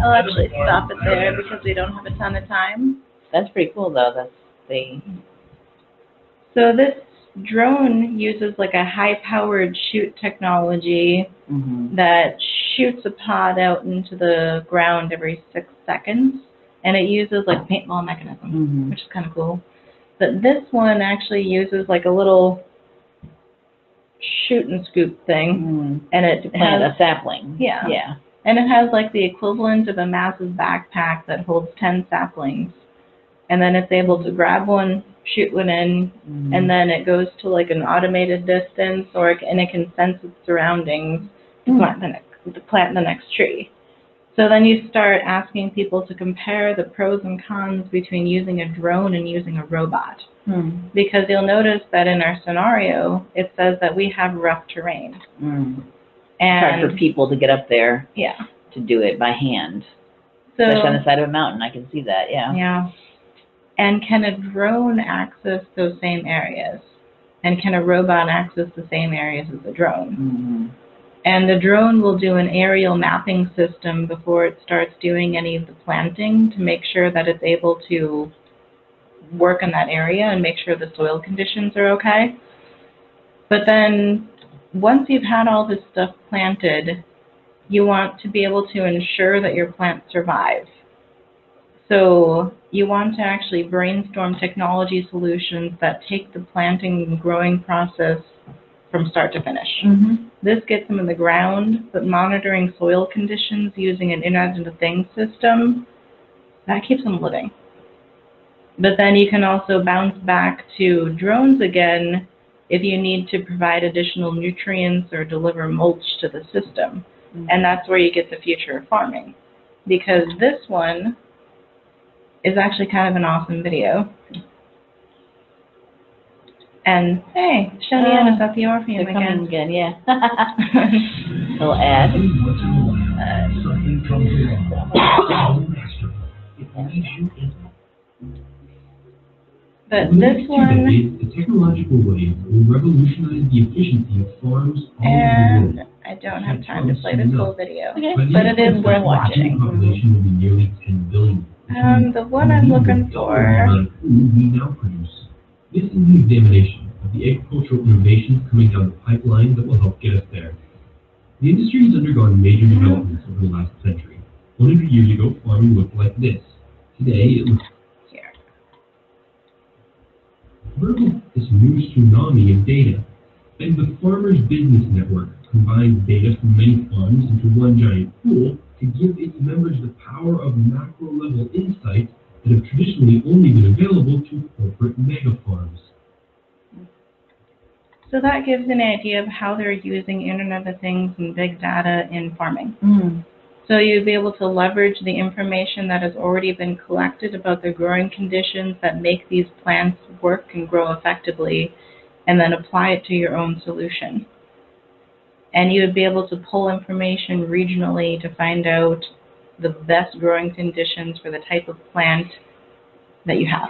I'll actually stop it there because we don't have a ton of time. That's pretty cool, though. That's the. So this drone uses like a high-powered shoot technology mm-hmm. that shoots a pod out into the ground every six seconds, and it uses like paintball mechanism, mm-hmm. which is kind of cool. But this one actually uses like a little shoot and scoop thing, mm-hmm. and it plant a sapling. Yeah. Yeah. And it has like the equivalent of a massive backpack that holds ten saplings. And then it's able to grab one, shoot one in, mm-hmm. and then it goes to like an automated distance or it, and it can sense its surroundings to mm-hmm. plant, the next, to plant the next tree. So then you start asking people to compare the pros and cons between using a drone and using a robot. Mm-hmm. Because you'll notice that in our scenario, it says that we have rough terrain. Mm-hmm. And it's hard for people to get up there yeah. to do it by hand. So, especially on the side of a mountain, I can see that, yeah. Yeah. And can a drone access those same areas? And can a robot access the same areas as a drone? Mm-hmm. And the drone will do an aerial mapping system before it starts doing any of the planting to make sure that it's able to work in that area and make sure the soil conditions are okay. But then once you've had all this stuff planted, you want to be able to ensure that your plants survive. So you want to actually brainstorm technology solutions that take the planting and growing process from start to finish. Mm-hmm. This gets them in the ground, but monitoring soil conditions using an Internet of Things system, that keeps them living. But then you can also bounce back to drones again if you need to provide additional nutrients or deliver mulch to the system. Mm-hmm. And that's where you get the future of farming. Because this one is actually kind of an awesome video. And hey, Shelley-Ann uh, is at the orpheum again. again. Yeah. Little ad. But this one. The technological wave will revolutionize the efficiency of farms all over the world. I don't have time to play this whole video, okay. But it is worth watching. Um, the one I'm looking for. This is an examination of the agricultural innovations coming down the pipeline that will help get us there. The industry has undergone major developments over the last century. one hundred years ago, farming looked like this. Today, it looks here. Where will this new tsunami of data? And the Farmers Business Network combines data from many farms into one giant pool to give its members the power of macro-level insights that have traditionally only been available to corporate mega farms. So that gives an idea of how they're using Internet of Things and big data in farming. Mm. So you'd be able to leverage the information that has already been collected about the growing conditions that make these plants work and grow effectively, and then apply it to your own solution. And you would be able to pull information regionally to find out the best growing conditions for the type of plant that you have.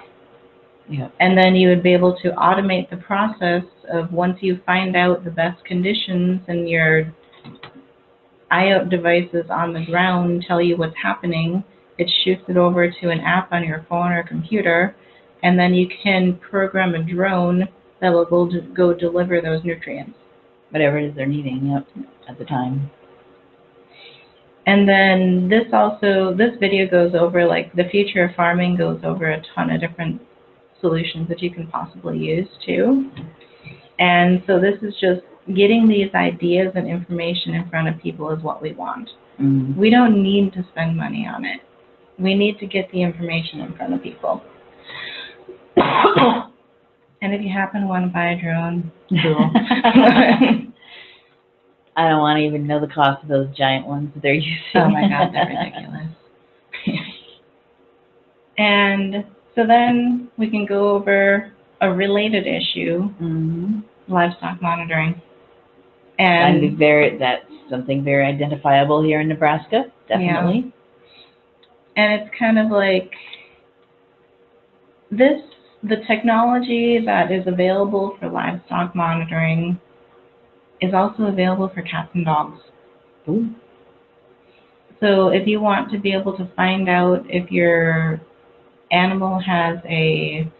Yeah. And then you would be able to automate the process of once you find out the best conditions and your I O T devices on the ground tell you what's happening, it shoots it over to an app on your phone or computer, and then you can program a drone that will go, to go deliver those nutrients. Whatever it is they're needing, yep, at the time. And then this also, this video goes over, like, the future of farming goes over a ton of different solutions that you can possibly use too. And so this is just getting these ideas and information in front of people is what we want. Mm-hmm. We don't need to spend money on it. We need to get the information in front of people. And if you happen to want to buy a drone, cool. I don't want to even know the cost of those giant ones that they're using. Oh my God, they're ridiculous. And so then we can go over a related issue, mm-hmm. livestock monitoring. And, and very, that's something very identifiable here in Nebraska, definitely. Yeah. And it's kind of like this, the technology that is available for livestock monitoring is also available for cats and dogs. Ooh. So if you want to be able to find out if your animal has a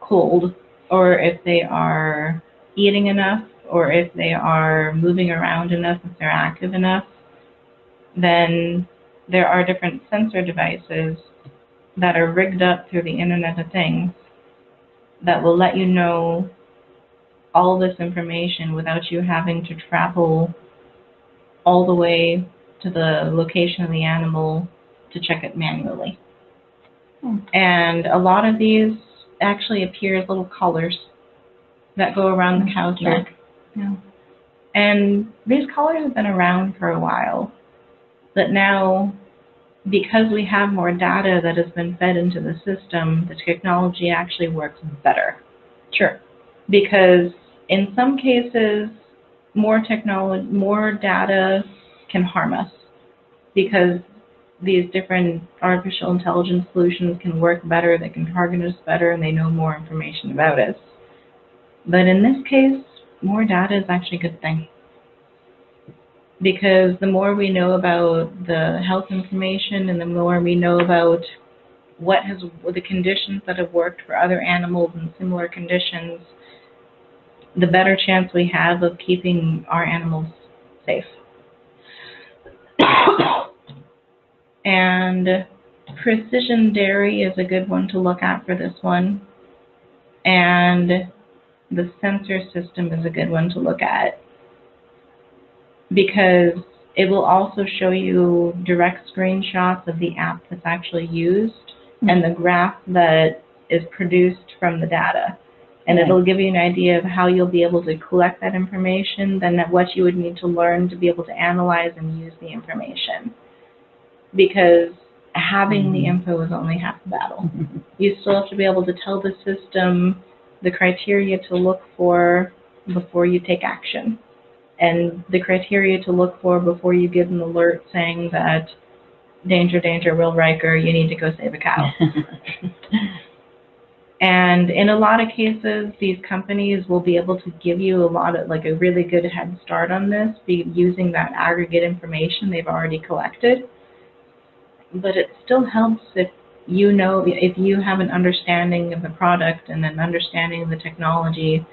cold, or if they are eating enough, or if they are moving around enough, if they're active enough, then there are different sensor devices that are rigged up through the Internet of Things that will let you know all this information without you having to travel all the way to the location of the animal to check it manually. Hmm. And a lot of these actually appear as little collars that go around the cow's neck. Yeah. And these collars have been around for a while, but now, because we have more data that has been fed into the system, the technology actually works better. Sure. Because in some cases, more technology, more data can harm us, because these different artificial intelligence solutions can work better, they can target us better, and they know more information about us. But in this case, more data is actually a good thing, because the more we know about the health information and the more we know about what has the conditions that have worked for other animals in similar conditions, the better chance we have of keeping our animals safe. And Precision Dairy is a good one to look at for this one. And the sensor system is a good one to look at, because it will also show you direct screenshots of the app that's actually used, mm-hmm. and the graph that is produced from the data. And it'll give you an idea of how you'll be able to collect that information, then what you would need to learn to be able to analyze and use the information. Because having mm-hmm. the info is only half the battle. You still have to be able to tell the system the criteria to look for before you take action, and the criteria to look for before you give an alert saying that danger, danger, Will Riker, you need to go save a cow. And in a lot of cases, these companies will be able to give you a lot of, like, a really good head start on this, be using that aggregate information they've already collected. But it still helps if you know, if you have an understanding of the product and an understanding of the technology,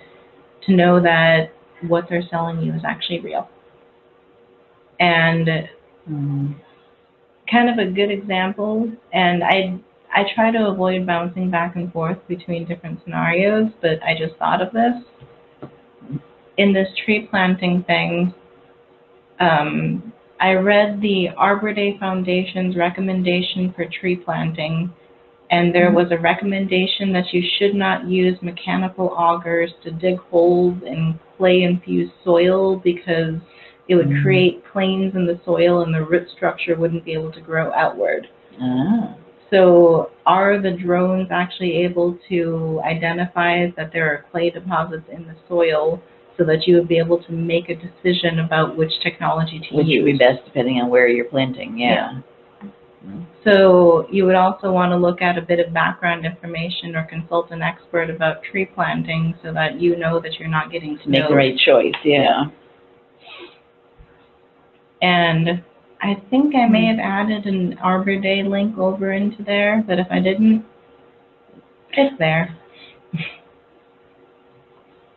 to know that what they're selling you is actually real. And mm-hmm. kind of a good example, and I. I try to avoid bouncing back and forth between different scenarios, but I just thought of this. In this tree planting thing, um, I read the Arbor Day Foundation's recommendation for tree planting, and there was a recommendation that you should not use mechanical augers to dig holes in clay-infused soil because it would mm-hmm. create planes in the soil and the root structure wouldn't be able to grow outward. Ah. So are the drones actually able to identify that there are clay deposits in the soil so that you would be able to make a decision about which technology to which use? Which would be best depending on where you're planting, yeah. yeah. Mm-hmm. So you would also want to look at a bit of background information or consult an expert about tree planting so that you know that you're not getting to make the right choice, yeah. And I think I may have added an Arbor Day link over into there, but if I didn't, it's there.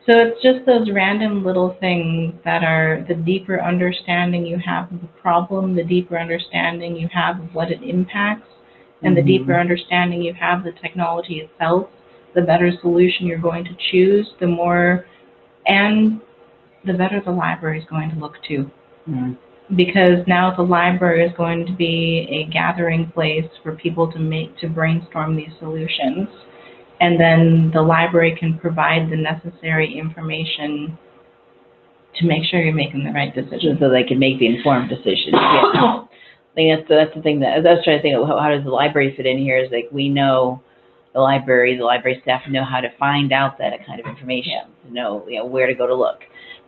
So it's just those random little things that are, the deeper understanding you have of the problem, the deeper understanding you have of what it impacts, and mm-hmm. the deeper understanding you have of the technology itself, the better solution you're going to choose, the more, and the better the library is going to look too. Mm-hmm. Because now the library is going to be a gathering place for people to make to brainstorm these solutions, and then the library can provide the necessary information to make sure you're making the right decision, so they can make the informed decision. Yeah. I think that's that's the thing that I was trying to think of. How, how does the library fit in here? Is like we know the library, the library staff know how to find out that kind of information, yeah. to know, you know, where to go to look.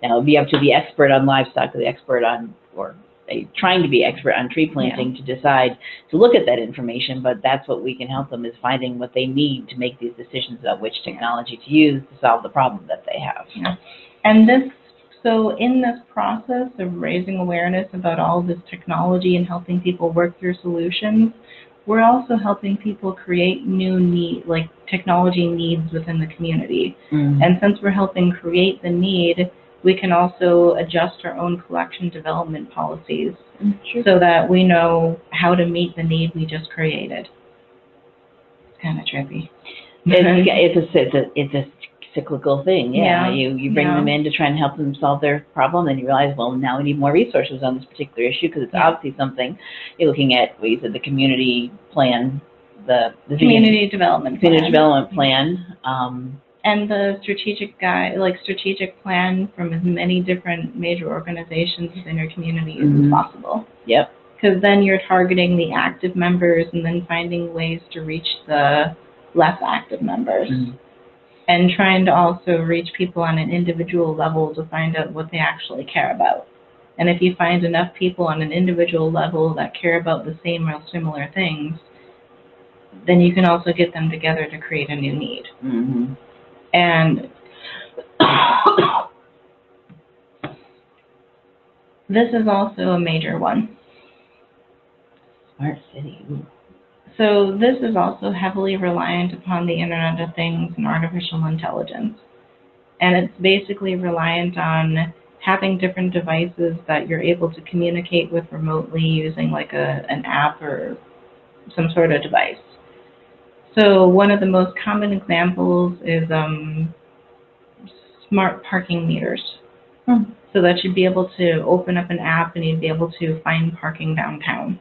Now it'll be up to the expert on livestock, or the expert on or a, trying to be expert on tree planting yeah. to decide to look at that information, but that's what we can help them is finding what they need to make these decisions about which technology to use to solve the problem that they have. Yeah. And this, so in this process of raising awareness about all this technology and helping people work through solutions, we're also helping people create new need, like technology needs within the community. Mm-hmm. And since we're helping create the need, we can also adjust our own collection development policies sure. so that we know how to meet the need we just created. It's kind of trippy. It's, it's, a, it's, a, it's a cyclical thing. Yeah, yeah. You, you bring yeah. them in to try and help them solve their problem, and you realize, well, now we need more resources on this particular issue because it's yeah. obviously something you're looking at. Well, you said the community plan, the, the community development community plan. development plan. Um, And the strategic guy, like strategic plan from as many different major organizations within your community mm-hmm. as possible. Yep. Because then you're targeting the active members and then finding ways to reach the less active members. Mm-hmm. And trying to also reach people on an individual level to find out what they actually care about. And if you find enough people on an individual level that care about the same or similar things, then you can also get them together to create a new need. Mm-hmm. And this is also a major one. Smart city. So this is also heavily reliant upon the Internet of Things and artificial intelligence. And it's basically reliant on having different devices that you're able to communicate with remotely using like a, an app or some sort of device. So one of the most common examples is um, smart parking meters. Hmm. So that you'd be able to open up an app and you'd be able to find parking downtown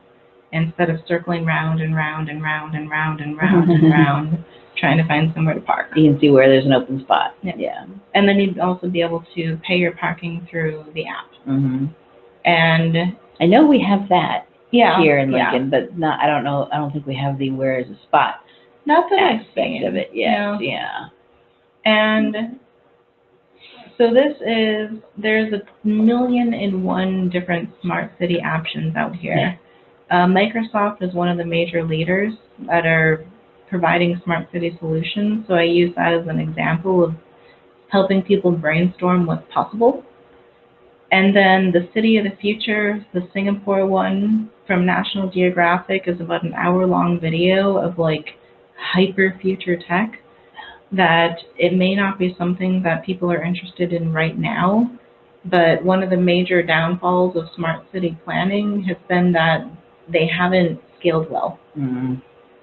instead of circling round and round and round and round and round and round trying to find somewhere to park. You can see where there's an open spot. Yeah. yeah. And then you'd also be able to pay your parking through the app. Mm-hmm. And I know we have that yeah, here in Lincoln, yeah. but not. I don't know. I don't think we have the where is a spot. Not that aspect I've seen. of it, yes, no. yeah. And so this is, there's a million and one different smart city options out here. Uh, Microsoft is one of the major leaders that are providing smart city solutions. So I use that as an example of helping people brainstorm what's possible. And then the City of the Future, the Singapore one from National Geographic, is about an hour long video of like hyper future tech that it may not be something that people are interested in right now. But one of the major downfalls of smart city planning has been that they haven't scaled well. Mm-hmm.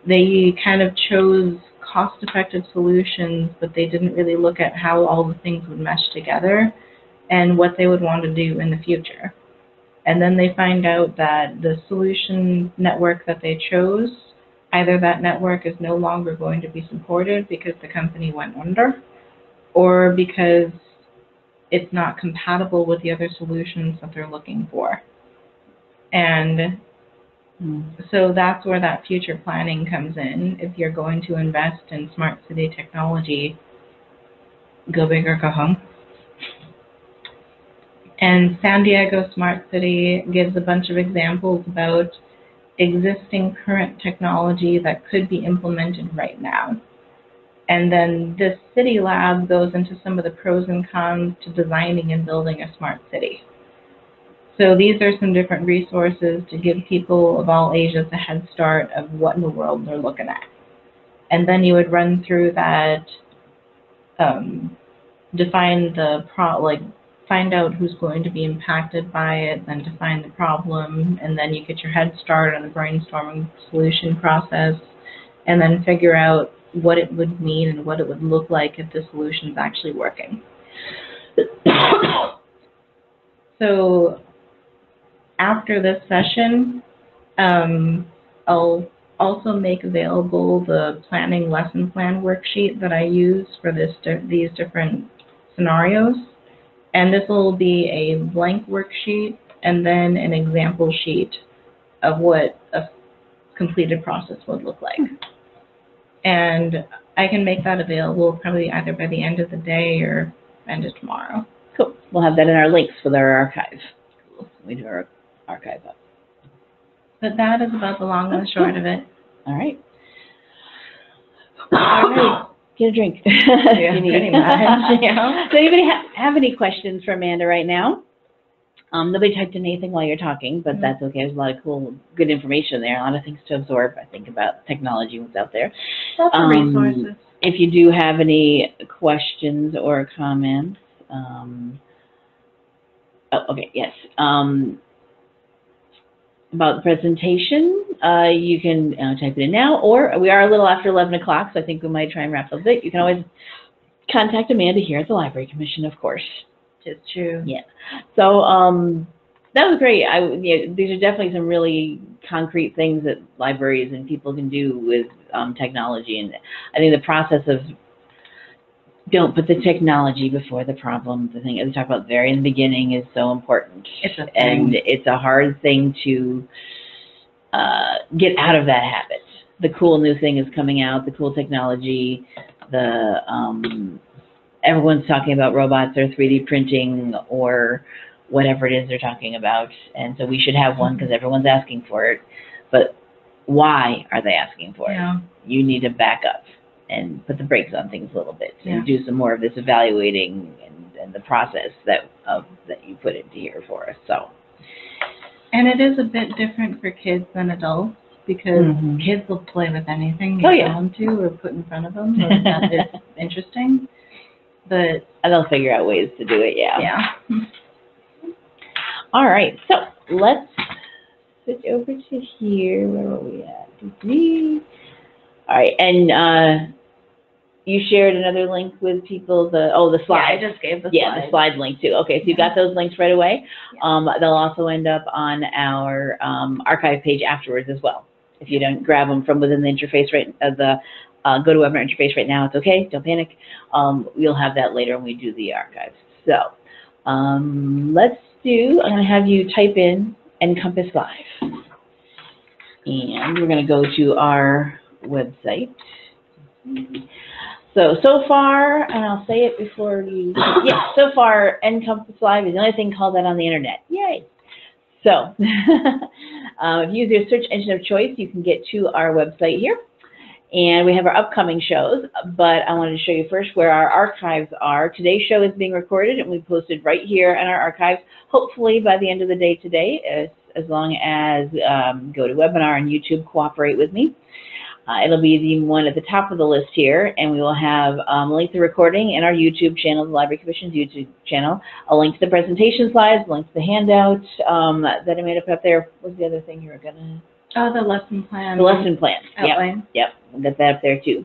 They kind of chose cost-effective solutions, but they didn't really look at how all the things would mesh together and what they would want to do in the future. And then they find out that the solution network that they chose, either that network is no longer going to be supported because the company went under, or because it's not compatible with the other solutions that they're looking for. And so that's where that future planning comes in. If you're going to invest in smart city technology, go big or go home. And San Diego Smart City gives a bunch of examples about existing current technology that could be implemented right now. And then this city lab goes into some of the pros and cons to designing and building a smart city. So these are some different resources to give people of all ages a head start of what in the world they're looking at. And then you would run through that, um, define the pro like find out who's going to be impacted by it, then define the problem, and then you get your head start on the brainstorming solution process, and then figure out what it would mean and what it would look like if the solution's actually working. So after this session, um, I'll also make available the planning lesson plan worksheet that I use for this di- these different scenarios. And this will be a blank worksheet and then an example sheet of what a completed process would look like. And I can make that available probably either by the end of the day or end of tomorrow. Cool. We'll have that in our links with our archive. We do our archive up. But that is about the long and the short of it. All right. All right. Get a drink. Yeah, pretty much, you know? So anybody ha have any questions for Amanda right now? Um, nobody typed in anything while you're talking, but mm-hmm. that's okay. There's a lot of cool, good information there. A lot of things to absorb, I think, about technology, what's out there. Lots um, of resources. If you do have any questions or comments, um, Oh, okay, yes. Um, about the presentation, uh, you can uh, type it in now, or we are a little after eleven o'clock, so I think we might try and wrap up a bit. You can always contact Amanda here at the Library Commission, of course. It's true. Yeah. So um, that was great. I, yeah, these are definitely some really concrete things that libraries and people can do with um, technology, and I think the process of don't put the technology before the problem. The thing that we talk about very in the beginning is so important. It's a and it's a hard thing to uh, get out of that habit. The cool new thing is coming out, the cool technology, the um, everyone's talking about robots or three D printing or whatever it is they're talking about. And so we should have one because everyone's asking for it. But why are they asking for yeah. it? You need to back up and put the brakes on things a little bit and yeah. do some more of this evaluating and, and the process that of, that you put into here for us. So, and it is a bit different for kids than adults because mm-hmm. kids will play with anything you oh, yeah. want them to or put in front of them. So that is interesting, but and they'll figure out ways to do it. Yeah. Yeah. All right. So let's switch over to here. Where are we at? All right, and. Uh, You shared another link with people, the, oh, the slide. Yeah, I just gave the slide. Yeah, the slide link too. Okay, so you got those links right away. Yeah. Um, they'll also end up on our um, archive page afterwards as well. If you don't grab them from within the interface, right, uh, the uh, GoToWebinar interface right now, it's okay, don't panic. Um, we'll have that later when we do the archive. So um, let's do, I'm gonna have you type in NCompass Live. And we're gonna go to our website. So, so far, and I'll say it before you, yeah, so far, NCompass Live is the only thing called that on the internet. Yay! So, um, if you use your search engine of choice, you can get to our website here. And we have our upcoming shows, but I wanted to show you first where our archives are. Today's show is being recorded and we posted right here in our archives, hopefully by the end of the day today, as, as long as um, GoToWebinar and YouTube cooperate with me. Uh, it'll be the one at the top of the list here, and we will have um, a link to the recording in our YouTube channel, the Library Commission's YouTube channel, a link to the presentation slides, a link to the handout um, that I made up up there. What was the other thing you were going to? Oh, the lesson plan. The lesson plan. Outline. Yep, yep. We'll get that up there, too.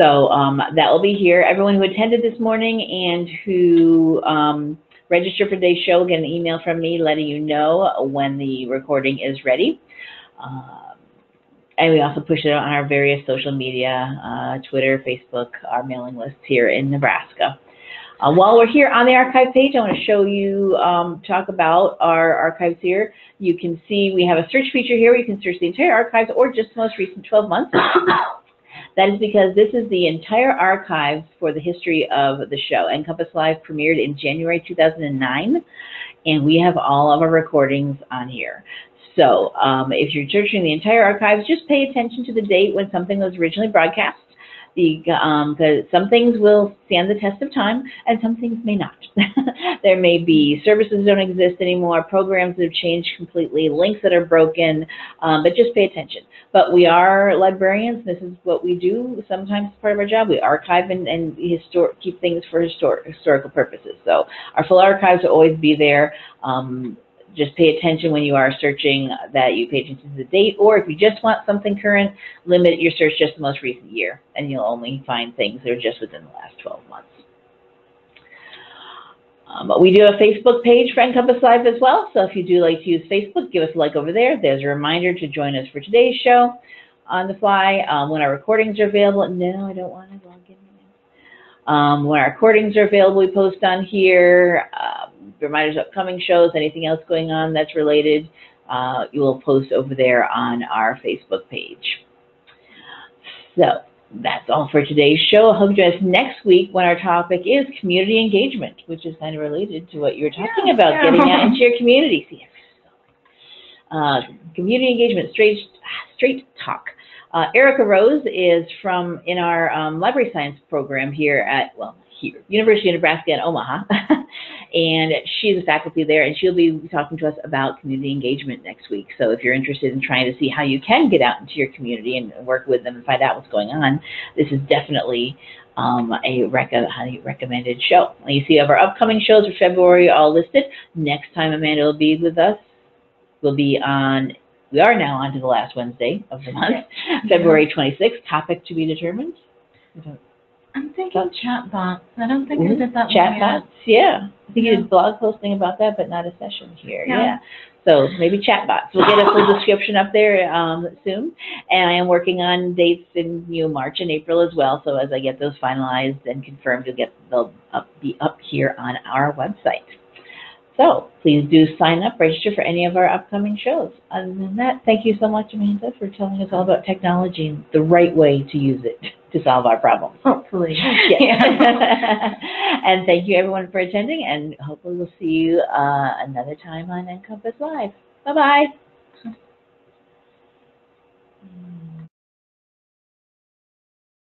So um, that will be here. Everyone who attended this morning and who um, registered for today's show will get an email from me letting you know when the recording is ready. Uh, And we also push it on our various social media, uh, Twitter, Facebook, our mailing lists here in Nebraska. Uh, while we're here on the archive page, I want to show you, um, talk about our archives here. You can see we have a search feature here where you can search the entire archives or just the most recent twelve months. That is because this is the entire archives for the history of the show. NCompass Live premiered in January two thousand nine, and we have all of our recordings on here. So um, if you're searching the entire archives, just pay attention to the date when something was originally broadcast. The, um, the, some things will stand the test of time, and some things may not. There may be services that don't exist anymore, programs that have changed completely, links that are broken, um, but just pay attention. But we are librarians. This is what we do. Sometimes it's part of our job. We archive and, and histor keep things for histor historical purposes. So our full archives will always be there. Um, Just pay attention when you are searching that you pay attention to the date, or if you just want something current, limit your search just the most recent year, and you'll only find things that are just within the last twelve months. Um, but we do have a Facebook page for NCompass Live as well, so if you do like to use Facebook, give us a like over there. There's a reminder to join us for today's show on the fly. Um, when our recordings are available, no, I don't want to log in. Um, when our recordings are available, we post on here, uh, reminders of upcoming shows, anything else going on that's related, uh, you will post over there on our Facebook page. So that's all for today's show. I hope you join us next week when our topic is community engagement, which is kind of related to what you were talking yeah, about, yeah. getting out into your community. See, uh, community engagement, straight, straight talk. Uh, Erica Rose is from in our um, library science program here at, well, here, University of Nebraska in Omaha. And she's a faculty there, and she'll be talking to us about community engagement next week. So if you're interested in trying to see how you can get out into your community and work with them and find out what's going on, this is definitely um, a rec highly recommended show. You see our upcoming shows for February all listed. Next time Amanda will be with us, we'll be on We are now on to the last Wednesday of the month, February twenty-sixth, topic to be determined. I'm thinking chatbots. I don't think mm-hmm. I did that chat one Chatbots, yeah. I think yeah. you did blog posting about that, but not a session here. Yeah. yeah. So maybe chatbots. We'll get a full description up there um, soon. And I am working on dates in you know, March and April as well. So as I get those finalized and confirmed, you'll get, they'll up, be up here on our website. So please do sign up, register for any of our upcoming shows. Other than that, thank you so much, Amanda, for telling us all about technology and the right way to use it to solve our problems. Hopefully. Yes. Yeah. And thank you, everyone, for attending, and hopefully we'll see you uh, another time on NCompass Live. Bye-bye.